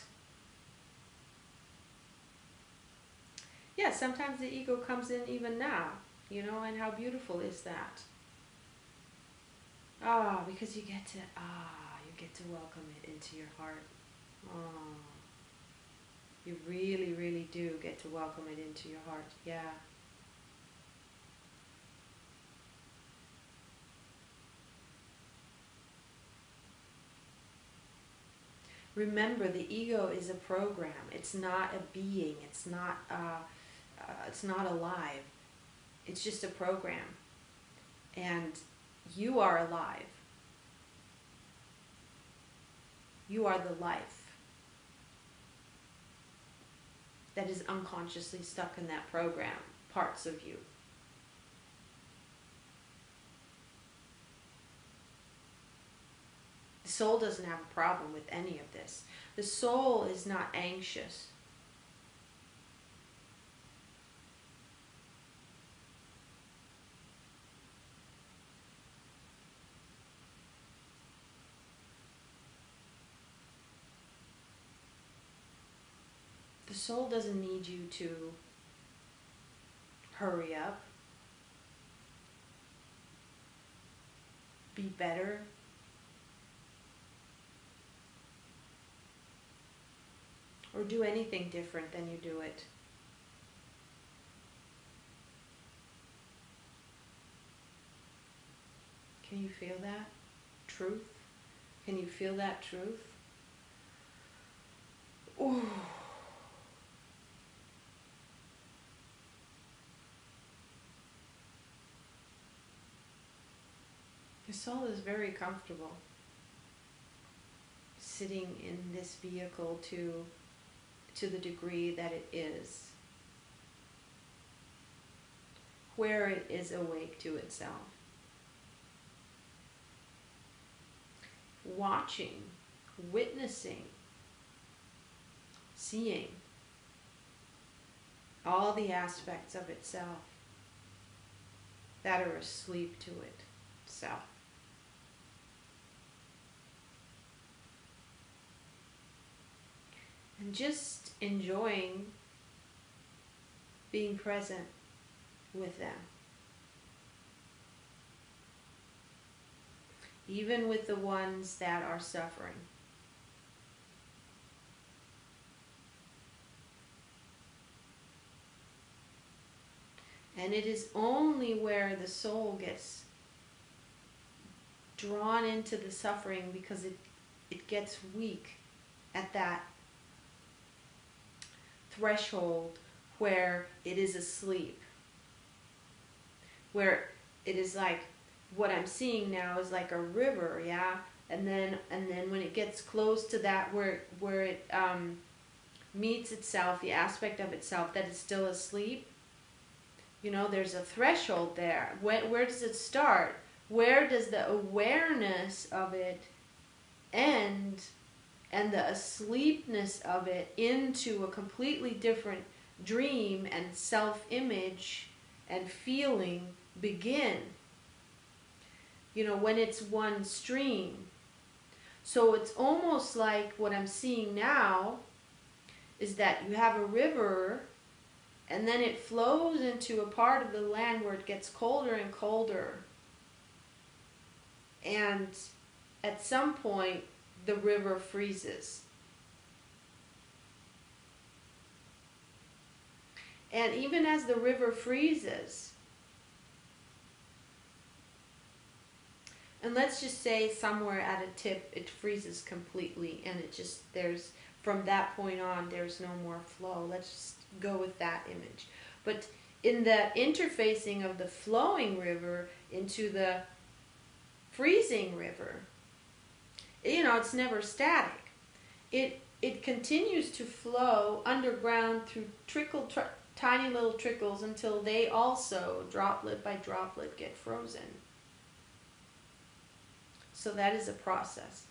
Yeah, sometimes the ego comes in even now. You know, and how beautiful is that? Ah, oh, because you get to, ah, you get to welcome it into your heart. Oh, you really, really do get to welcome it into your heart. Yeah. Remember, the ego is a program. It's not a being. It's not, uh, uh, it's not alive. It's just a program, and you are alive. You are the life that is unconsciously stuck in that program, parts of you. The soul doesn't have a problem with any of this. The soul is not anxious. The soul doesn't need you to hurry up, be better. Or do anything different than you do it. Can you feel that truth? Can you feel that truth? Ooh. Your soul is very comfortable sitting in this vehicle to, to the degree that it is, where it is awake to itself, watching, witnessing, seeing all the aspects of itself that are asleep to itself. And just enjoying being present with them. Even with the ones that are suffering. And it is only where the soul gets drawn into the suffering, because it, it gets weak at that threshold where it is asleep, where it is like what I'm seeing now is like a river, yeah, and then and then when it gets close to that where where it um, meets itself, the aspect of itself that is still asleep, you know, there's a threshold there. Where, where does it start? Where does the awareness of it end and the asleepness of it into a completely different dream and self-image and feeling begin? You know, when it's one stream. So it's almost like what I'm seeing now is that you have a river and then it flows into a part of the land where it gets colder and colder. And at some point, the river freezes. And even as the river freezes, and let's just say somewhere at a tip, it freezes completely, and it just, there's, from that point on, there's no more flow. Let's just go with that image. But in the interfacing of the flowing river into the freezing river, you know, it's never static. It it continues to flow underground through trickle, tr tiny little trickles until they also, droplet by droplet, get frozen. So that is a process.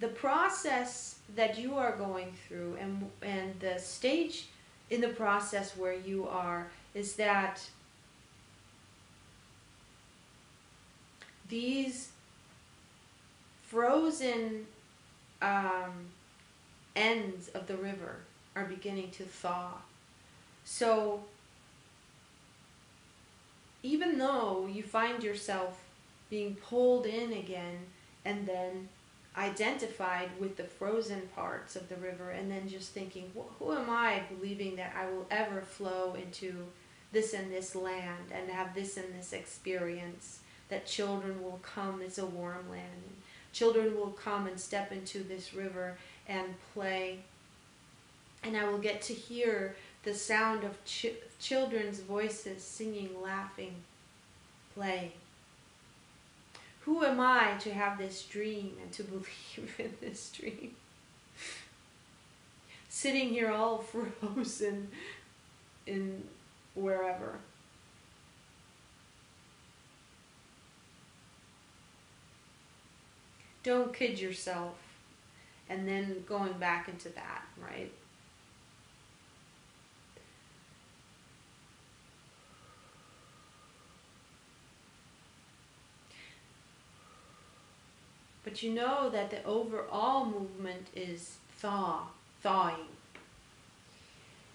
The process that you are going through and, and the stage in the process where you are is that these frozen um, ends of the river are beginning to thaw. So even though you find yourself being pulled in again and then identified with the frozen parts of the river and then just thinking, who am I believing that I will ever flow into this and this land and have this and this experience, that children will come, it's a warm land, and children will come and step into this river and play, and I will get to hear the sound of ch children's voices singing, laughing, playing. Who am I to have this dream and to believe in this dream? Sitting here all frozen in wherever. Don't kid yourself. And then going back into that, right? But you know that the overall movement is thaw, thawing.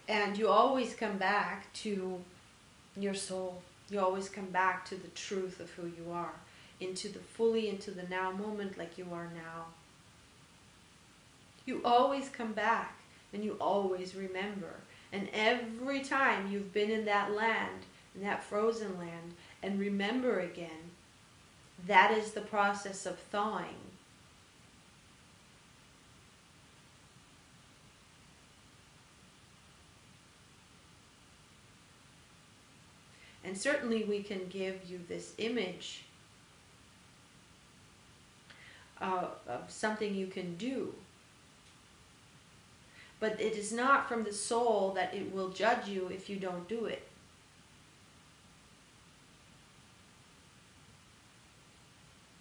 And you always come back to your soul. You always come back to the truth of who you are. Into the fully, into the now moment like you are now. You always come back and you always remember. And every time you've been in that land, in that frozen land, and remember again, that is the process of thawing. And certainly we can give you this image uh, of something you can do. But it is not from the soul that it will judge you if you don't do it.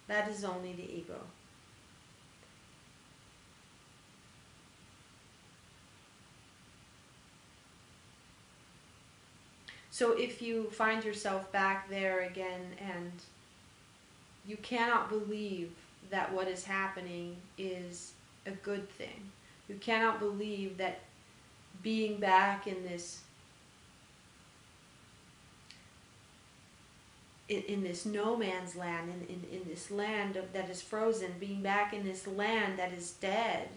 That is only the ego. So if you find yourself back there again and you cannot believe that what is happening is a good thing, you cannot believe that being back in this In, in this no man's land, in, in, in this land of, that is frozen, being back in this land that is dead,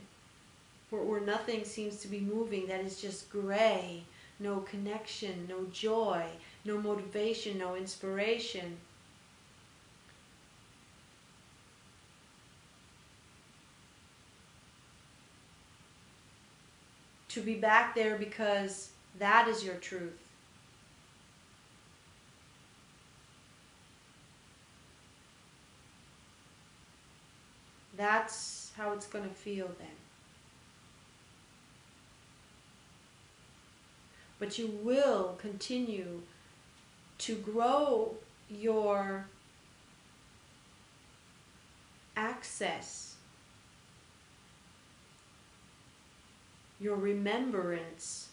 where, where nothing seems to be moving, that is just gray, no connection, no joy, no motivation, no inspiration. To be back there because That is your truth. That's how it's going to feel then. But you will continue to grow your access, your remembrance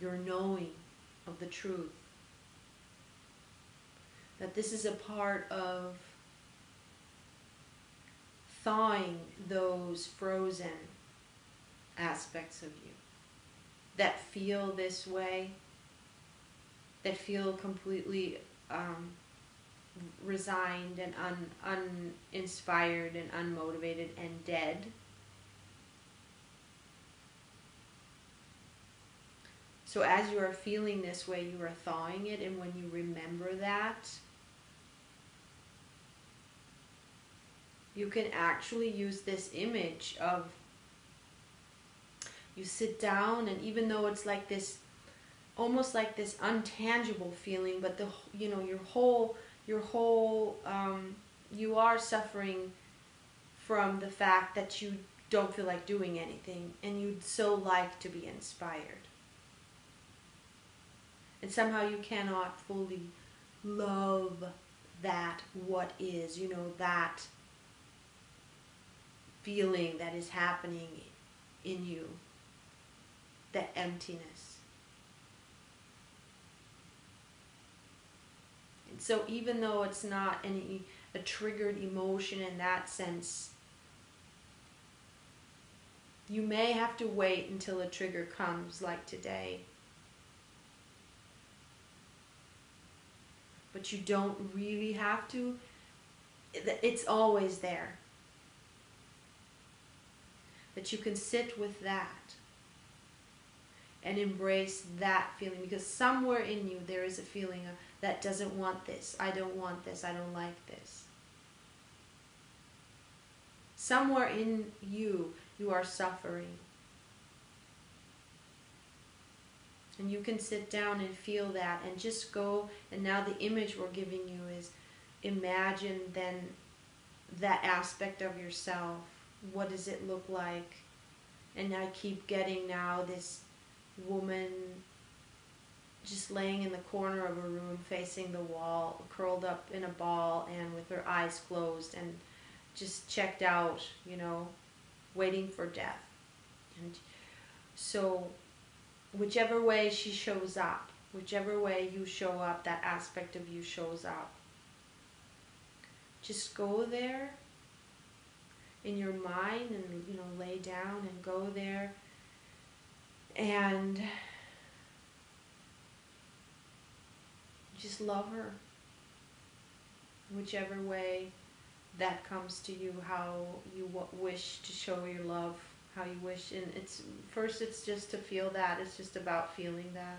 your knowing of the truth, that this is a part of thawing those frozen aspects of you that feel this way, that feel completely um, resigned and un, uninspired and unmotivated and dead. So as you are feeling this way, you are thawing it, and when you remember that, you can actually use this image of, you sit down, and even though it's like this, almost like this untangible feeling, but the, you know, your whole, your whole, um, you are suffering from the fact that you don't feel like doing anything, and you'd so like to be inspired. And somehow you cannot fully love that what is, you know, that feeling that is happening in you, that emptiness. And so even though it's not any, a triggered emotion in that sense, you may have to wait until a trigger comes, like today. But you don't really have to. It's always there. That you can sit with that and embrace that feeling, because somewhere in you there is a feeling of, that doesn't want this, I don't want this, I don't like this. Somewhere in you, you are suffering. And you can sit down and feel that and just go, and now the image we're giving you is, imagine then that aspect of yourself. What does it look like? And I keep getting now this woman just laying in the corner of a room facing the wall, curled up in a ball and with her eyes closed and just checked out, you know, waiting for death. And so whichever way she shows up, whichever way you show up, that aspect of you shows up. Just go there in your mind and, you know, lay down and go there and just love her. Whichever way that comes to you, how you wish to show your love, how you wish. And it's first, it's just to feel that. It's just about feeling that.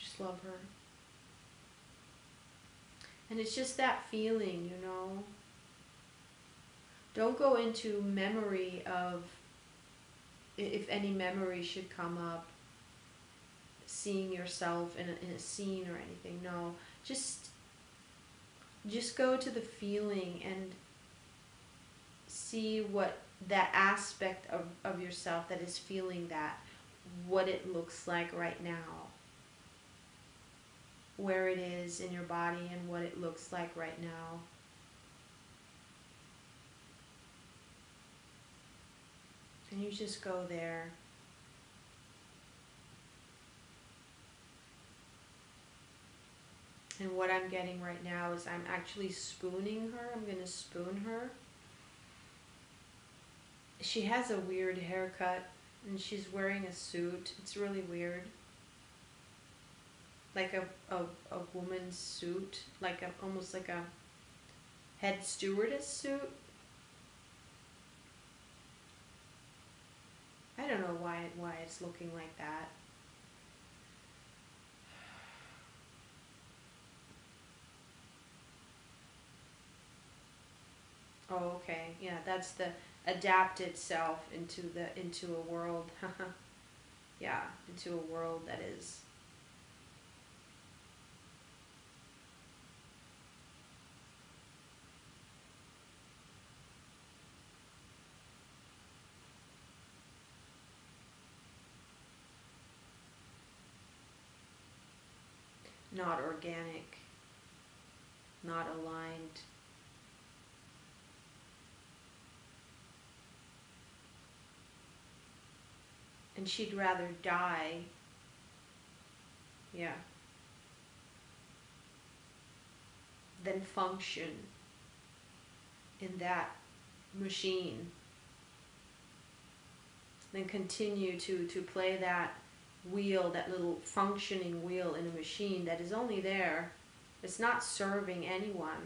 Just love her. And it's just that feeling, you know. Don't go into memory of, if any memory should come up, seeing yourself in a, in a scene or anything. No, just, just go to the feeling and see what that aspect of, of yourself that is feeling that, what it looks like right now, where it is in your body and what it looks like right now. And you just go there. And what I'm getting right now is I'm actually spooning her. I'm going to spoon her. She has a weird haircut and she's wearing a suit. It's really weird. Like a, a, a woman's suit. Like a, almost like a head stewardess suit. I don't know why, why it's looking like that. Oh, okay. Yeah, that's the adapt itself into the into a world. Yeah, into a world that is. Not organic, not aligned. And she'd rather die. Yeah. Than function in that machine. Then continue to, to play that wheel, that little functioning wheel in a machine that is only there. It's not serving anyone.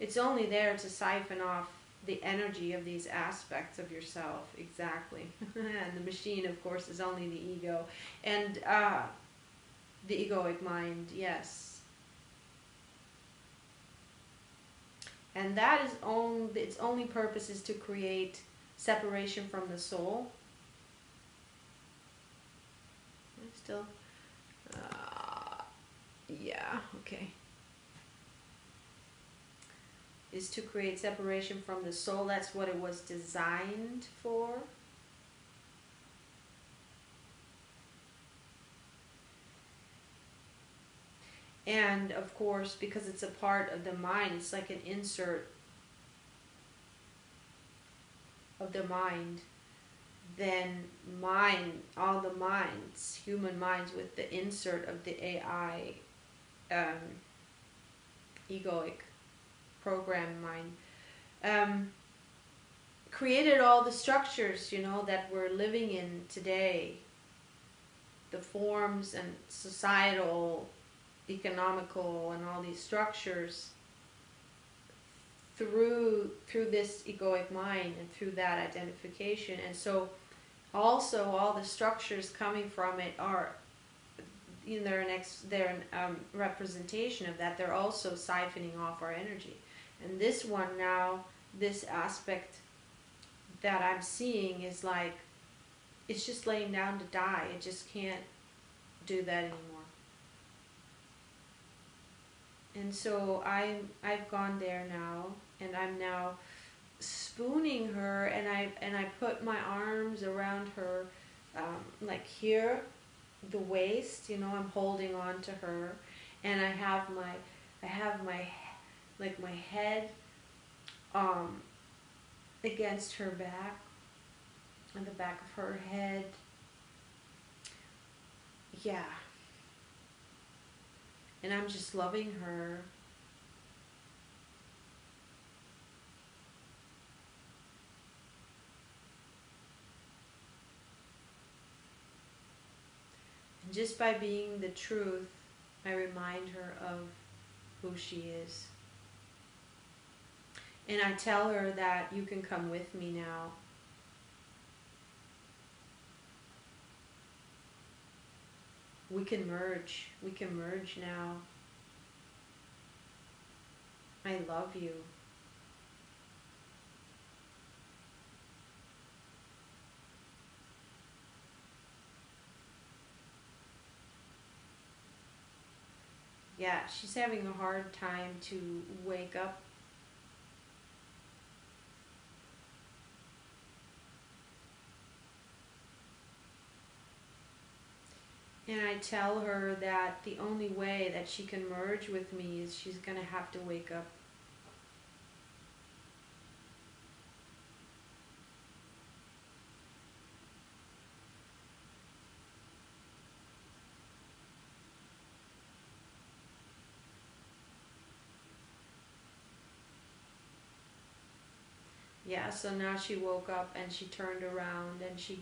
It's only there to siphon off the energy of these aspects of yourself. Exactly. And the machine, of course, is only the ego. And uh, the egoic mind, yes. And that is on, its only purpose is to create separation from the soul. I'm still, uh, yeah, okay. Is to create separation from the soul. That's what it was designed for. And of course, because it's a part of the mind, it's like an insert of the mind, then mind, all the minds, human minds with the insert of the A I, um, egoic program mind, um, created all the structures, you know, that we're living in today, the forms and societal, economical, and all these structures, through through this egoic mind and through that identification. And so also all the structures coming from it are, you know, they're an, ex, they're an um, representation of that. They're also siphoning off our energy. And this one now, this aspect that I'm seeing is like, it's just laying down to die. It just can't do that anymore. And so I, I've gone there now. And I'm now spooning her, and I and I put my arms around her, um, like here, the waist. You know, I'm holding on to her, and I have my, I have my, like my head, um, against her back, on the back of her head. Yeah. And I'm just loving her. Just by being the truth, I remind her of who she is. And I tell her that you can come with me now. We can merge. We can merge now. I love you. Yeah, she's having a hard time to wake up. And I tell her that the only way that she can merge with me is she's gonna have to wake up. Yeah, so now she woke up and she turned around and she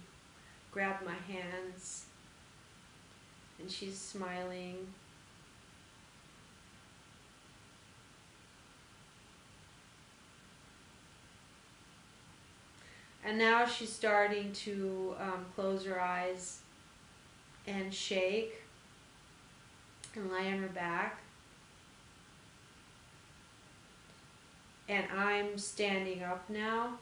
grabbed my hands and she's smiling. And now she's starting to um, close her eyes and shake and lay on her back. and I'm standing up now.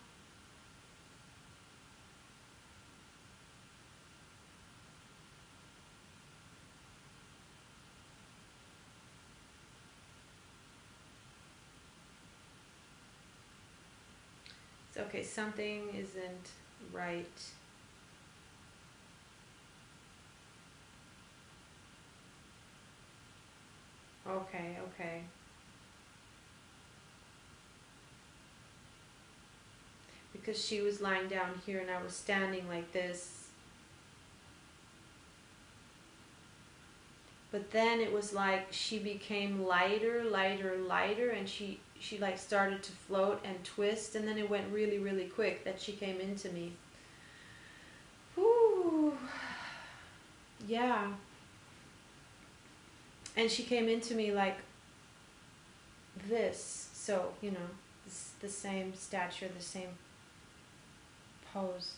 It's okay, something isn't right. Okay, okay. Because she was lying down here and I was standing like this. But then it was like she became lighter, lighter, lighter, and she, she like started to float and twist, and then it went really, really quick that she came into me. Whew. Yeah. And she came into me like this, so, you know, it's the same stature, the same pose.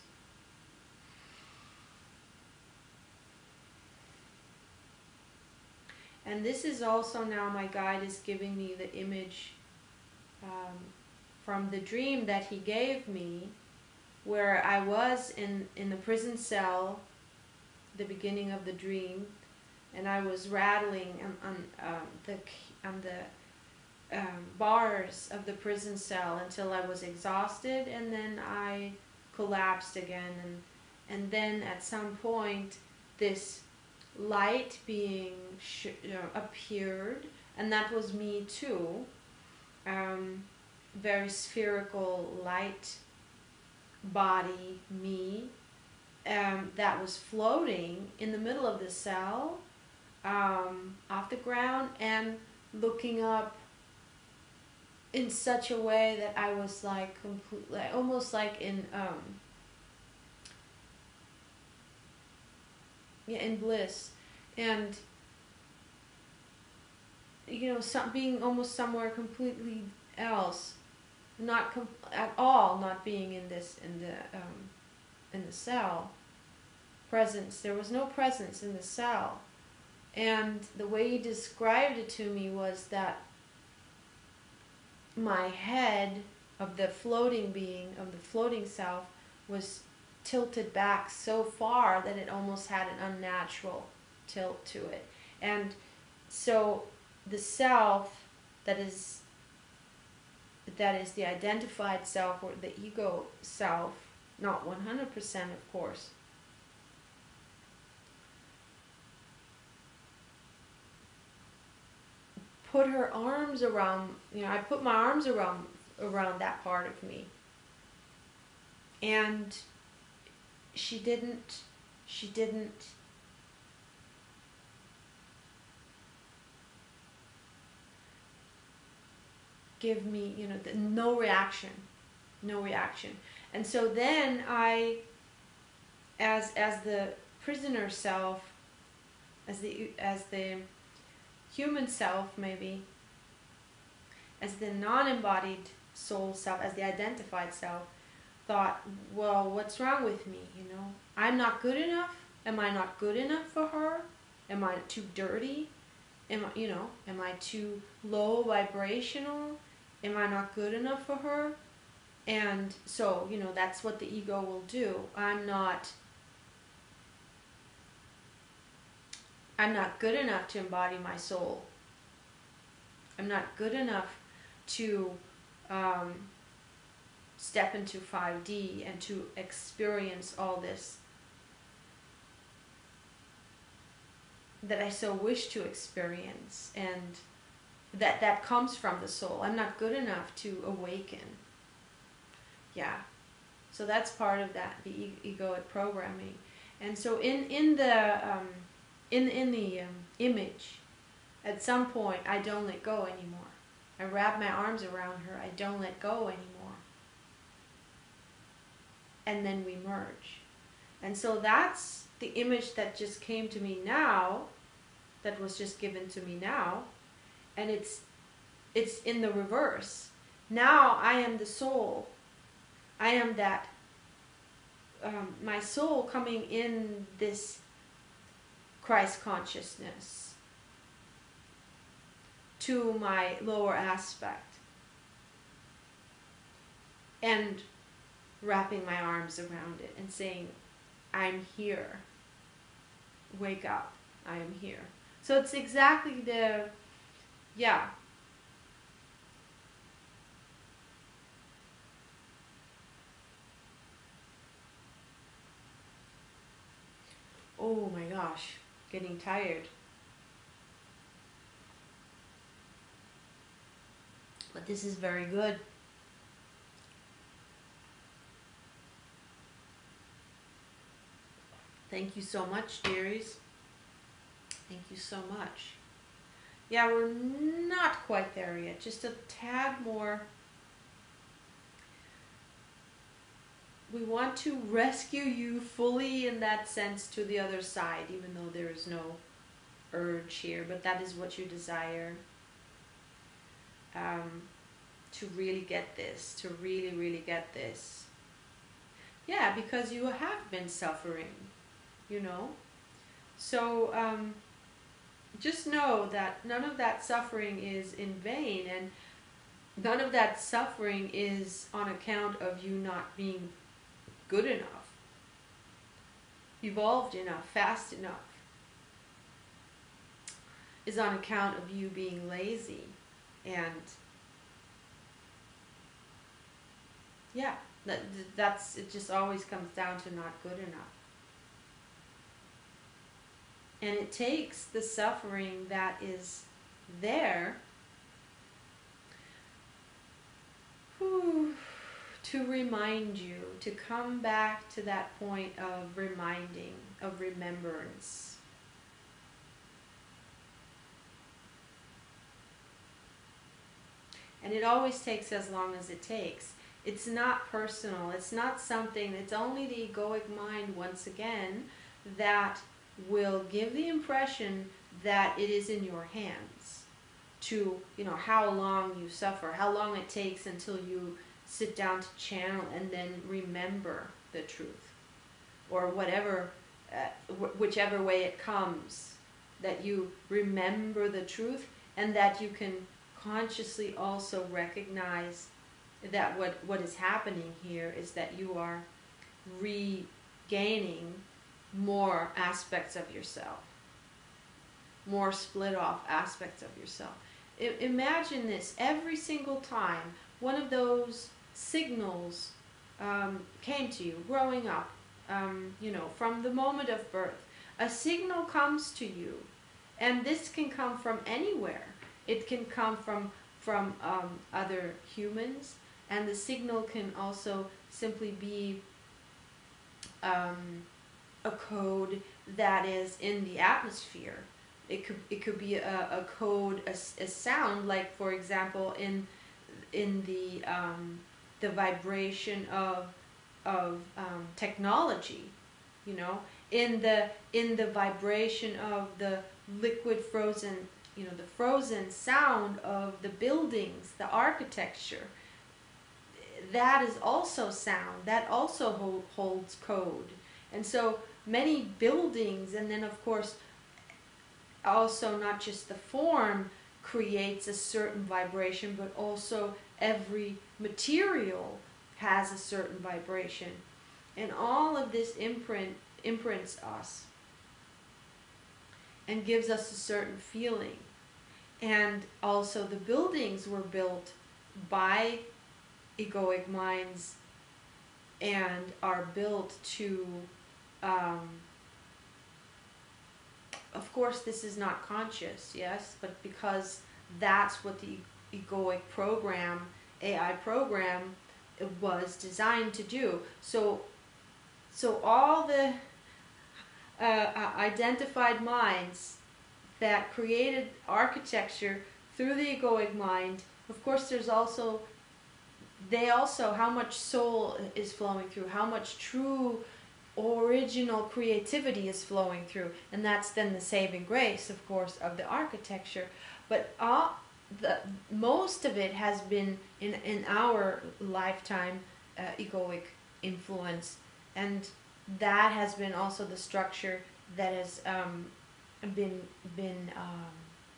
And this is also now my guide is giving me the image um, from the dream that he gave me, where I was in, in the prison cell, the beginning of the dream, and I was rattling on, on um, the, on the um, bars of the prison cell until I was exhausted, and then I collapsed again. And, and then at some point, this light being sh uh, appeared, and that was me too. Um, very spherical light body, me, um, that was floating in the middle of the cell, Um, off the ground, and looking up in such a way that I was like completely, almost like in um, yeah, in bliss, and you know, some, being almost somewhere completely else, not com at all, not being in this in the um, in the cell presence. There was no presence in the cell. And the way he described it to me was that my head of the floating being, of the floating self, was tilted back so far that it almost had an unnatural tilt to it. And so the self that is, that is the identified self, or the ego self, not one hundred percent of course, put her arms around, you know, I put my arms around around that part of me, and she didn't she didn't give me, you know, the, no reaction no reaction and so then I, as as the prisoner self, as the as the human self, maybe, as the non-embodied soul self, as the identified self, thought, well, what's wrong with me, you know? I'm not good enough? Am I not good enough for her? Am I too dirty? Am I, you know, am I too low vibrational? Am I not good enough for her? And so, you know, that's what the ego will do. I'm not I'm not good enough to embody my soul. I'm not good enough to um, step into five D and to experience all this that I so wish to experience, and that that comes from the soul. I'm not good enough to awaken. Yeah, so that's part of that, the e egoic programming. And so in, in the... Um, In, in the um, image, at some point, I don't let go anymore. I wrap my arms around her. I don't let go anymore. And then we merge. And so that's the image that just came to me now, that was just given to me now. And it's, it's in the reverse. Now I am the soul. I am that, um, my soul coming in this Christ consciousness to my lower aspect. and wrapping my arms around it and saying, I'm here. Wake up. I am here. So it's exactly the, yeah. Oh my gosh, getting tired. But this is very good. Thank you so much, dearies. Thank you so much. Yeah, we're not quite there yet. Just a tad more. We want to rescue you fully in that sense to the other side, even though there is no urge here, but that is what you desire. Um, to really get this, to really, really get this. Yeah, because you have been suffering, you know. So um, just know that none of that suffering is in vain, and none of that suffering is on account of you not being good enough, evolved enough, fast enough. Is on account of you being lazy and yeah, that, that's it just always comes down to not good enough. And it takes the suffering that is there whew, to remind you, to come back to that point of reminding, of remembrance. And it always takes as long as it takes. It's not personal. It's not something. It's only the egoic mind, once again, that will give the impression that it is in your hands to, you know, how long you suffer, how long it takes until you sit down to channel and then remember the truth, or whatever, uh, wh whichever way it comes, that you remember the truth and that you can consciously also recognize that what, what is happening here is that you are regaining more aspects of yourself, more split off aspects of yourself. I imagine this every single time one of those signals um, came to you growing up, um, you know, from the moment of birth. A signal comes to you, and this can come from anywhere. It can come from, from um, other humans, and the signal can also simply be um, a code that is in the atmosphere. It could, it could be a, a code, a, a sound, like for example in in the um, the vibration of of um, technology, you know, in the in the vibration of the liquid frozen, you know, the frozen sound of the buildings, the architecture. That is also sound. That also hold, holds code, and so many buildings, and then of course also not just the form creates a certain vibration, but also every material has a certain vibration, and all of this imprint imprints us and gives us a certain feeling. And also the buildings were built by egoic minds and are built to um, of course, this is not conscious, yes, but because that's what the egoic program, A I program, it was designed to do. So, so all the uh, identified minds that created architecture through the egoic mind, of course, there's also, they also, how much soul is flowing through, how much true original creativity is flowing through, and that's then the saving grace, of course, of the architecture. But all, the most of it has been in in our lifetime uh, egoic influence, and that has been also the structure that has um, been been um,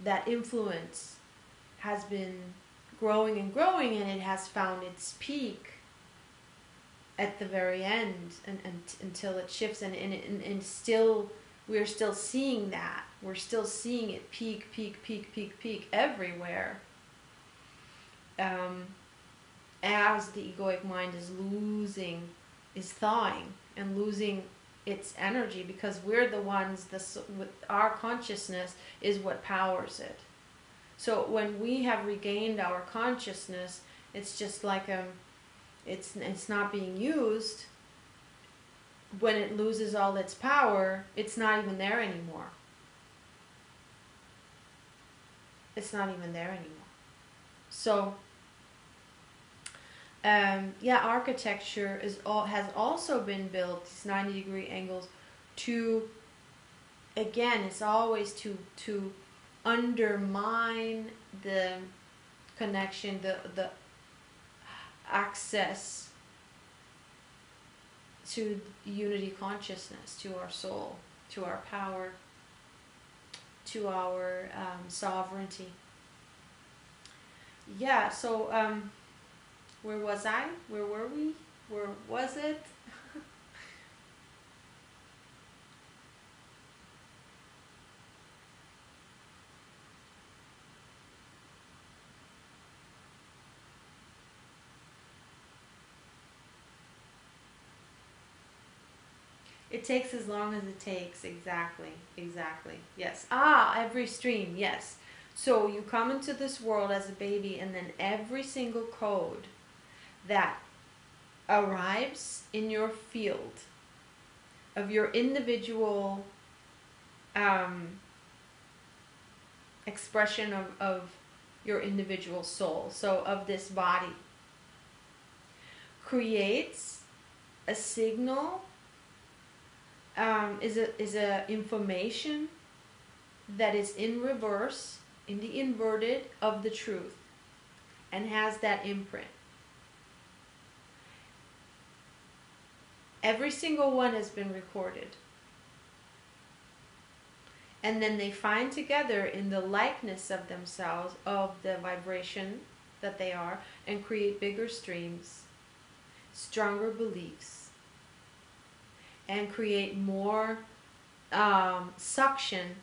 that influence has been growing and growing, and it has found its peak at the very end, and, and until it shifts, and and, and and still we're still seeing that we're still seeing it peak, peak, peak, peak, peak everywhere. Um, as the egoic mind is losing, is thawing and losing its energy, because we're the ones, this with our consciousness is what powers it. So when we have regained our consciousness, it's just like a, it's it's not being used. When it loses all its power, it's not even there anymore. It's not even there anymore. So um, yeah, architecture is all has also been built, these ninety degree angles, to, again, it's always to to undermine the connection, the the access to unity consciousness, to our soul, to our power, to our um, sovereignty. Yeah, so um, where was I? Where were we? Where was it? It takes as long as it takes. Exactly, exactly. Yes. Ah, every stream, yes. So you come into this world as a baby, and then every single code that arrives in your field of your individual um, expression of, of your individual soul, so of this body, creates a signal, um, is a, is a information that is in reverse, in the inverted of the truth, and has that imprint. Every single one has been recorded, and then they find together in the likeness of themselves, of the vibration that they are, and create bigger streams, stronger beliefs, and create more um, suction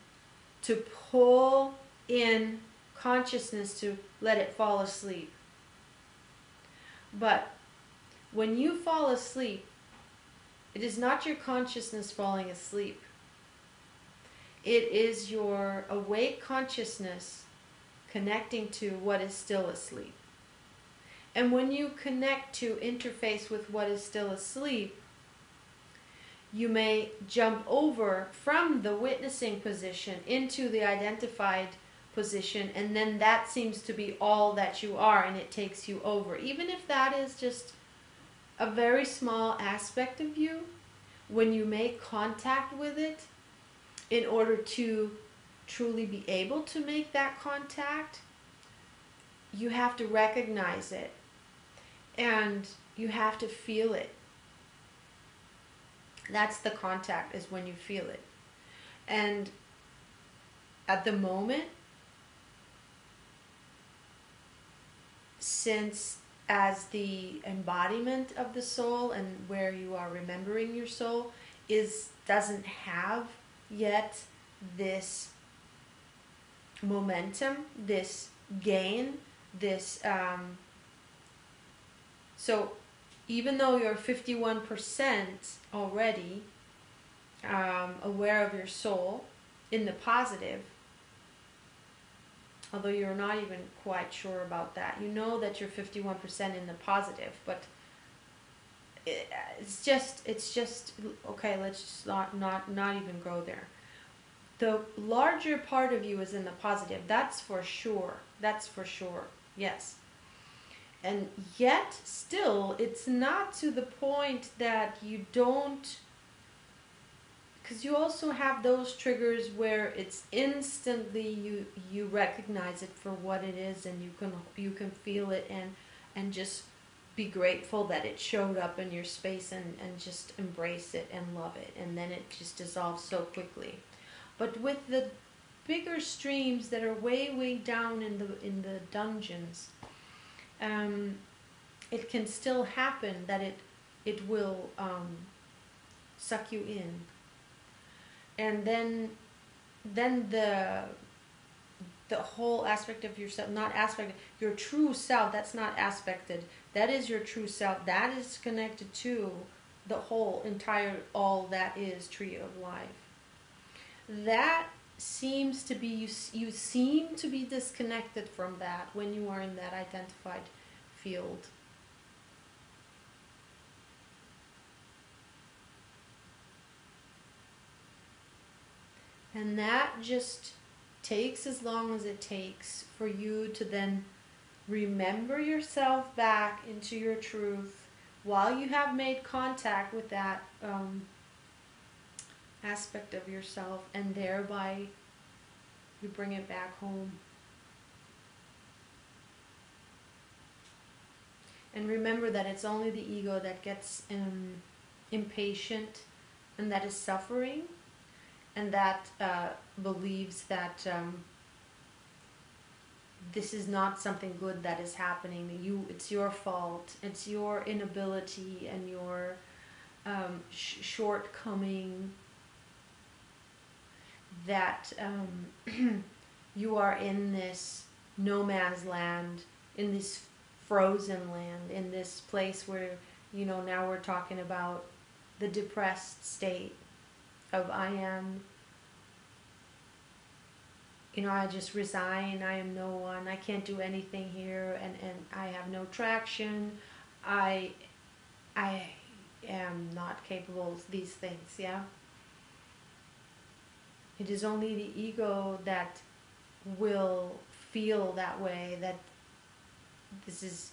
to pull in consciousness, to let it fall asleep. But when you fall asleep, it is not your consciousness falling asleep. It is your awake consciousness connecting to what is still asleep. And when you connect to interface with what is still asleep, you may jump over from the witnessing position into the identified position, and then that seems to be all that you are, and it takes you over. Even if that is just a very small aspect of you, when you make contact with it, in order to truly be able to make that contact, you have to recognize it, and you have to feel it. That's the contact, is when you feel it. And at the moment, since as the embodiment of the soul, and where you are remembering your soul, is doesn't have yet this momentum, this gain, this um, so even though you're fifty-one percent already um, aware of your soul in the positive, although you're not even quite sure about that, you know that you're fifty-one percent in the positive, but it, it's just, it's just, okay, let's just not, not, not even go there. The larger part of you is in the positive, that's for sure, that's for sure, yes. And yet, still, it's not to the point that you don't, because you also have those triggers where it's instantly you you recognize it for what it is, and you can you can feel it, and and just be grateful that it showed up in your space, and and just embrace it and love it, and then it just dissolves so quickly. But with the bigger streams that are way way down in the in the dungeons, Um, it can still happen that it it will um, suck you in. And then then the the whole aspect of yourself, not aspect, your true self, that's not aspected. That is your true self. That is connected to the whole entire, all that is tree of life. That seems to be, you, you seem to be disconnected from that when you are in that identified field. And that just takes as long as it takes for you to then remember yourself back into your truth while you have made contact with that um, aspect of yourself, and thereby you bring it back home. And remember that it's only the ego that gets um, impatient and that is suffering, and that uh, believes that um, this is not something good that is happening. You, it's your fault, it's your inability and your um, sh shortcoming that um, you are in this no man's land, in this frozen land, in this place where, you know, now we're talking about the depressed state of I am, you know, I just resign, I am no one, I can't do anything here, and, and I have no traction, I, I am not capable of these things, yeah? It is only the ego that will feel that way, that this is,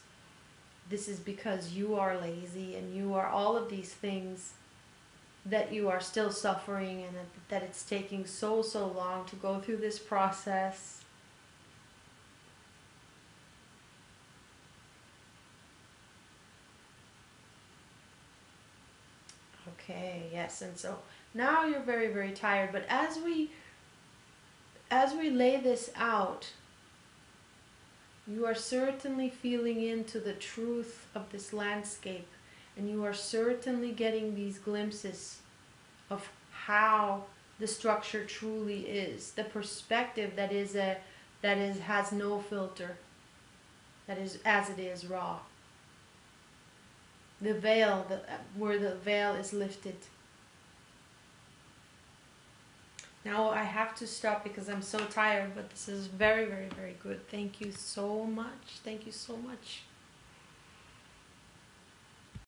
this is because you are lazy and you are all of these things, that you are still suffering, and that it's taking so, so long to go through this process. Okay, yes, and so now you're very, very tired, but as we, as we lay this out, you are certainly feeling into the truth of this landscape. And you are certainly getting these glimpses of how the structure truly is, the perspective that is a that is has no filter, that is as it is raw. The veil, the, where the veil is lifted. Now I have to stop because I'm so tired, but this is very, very, very good. Thank you so much. Thank you so much.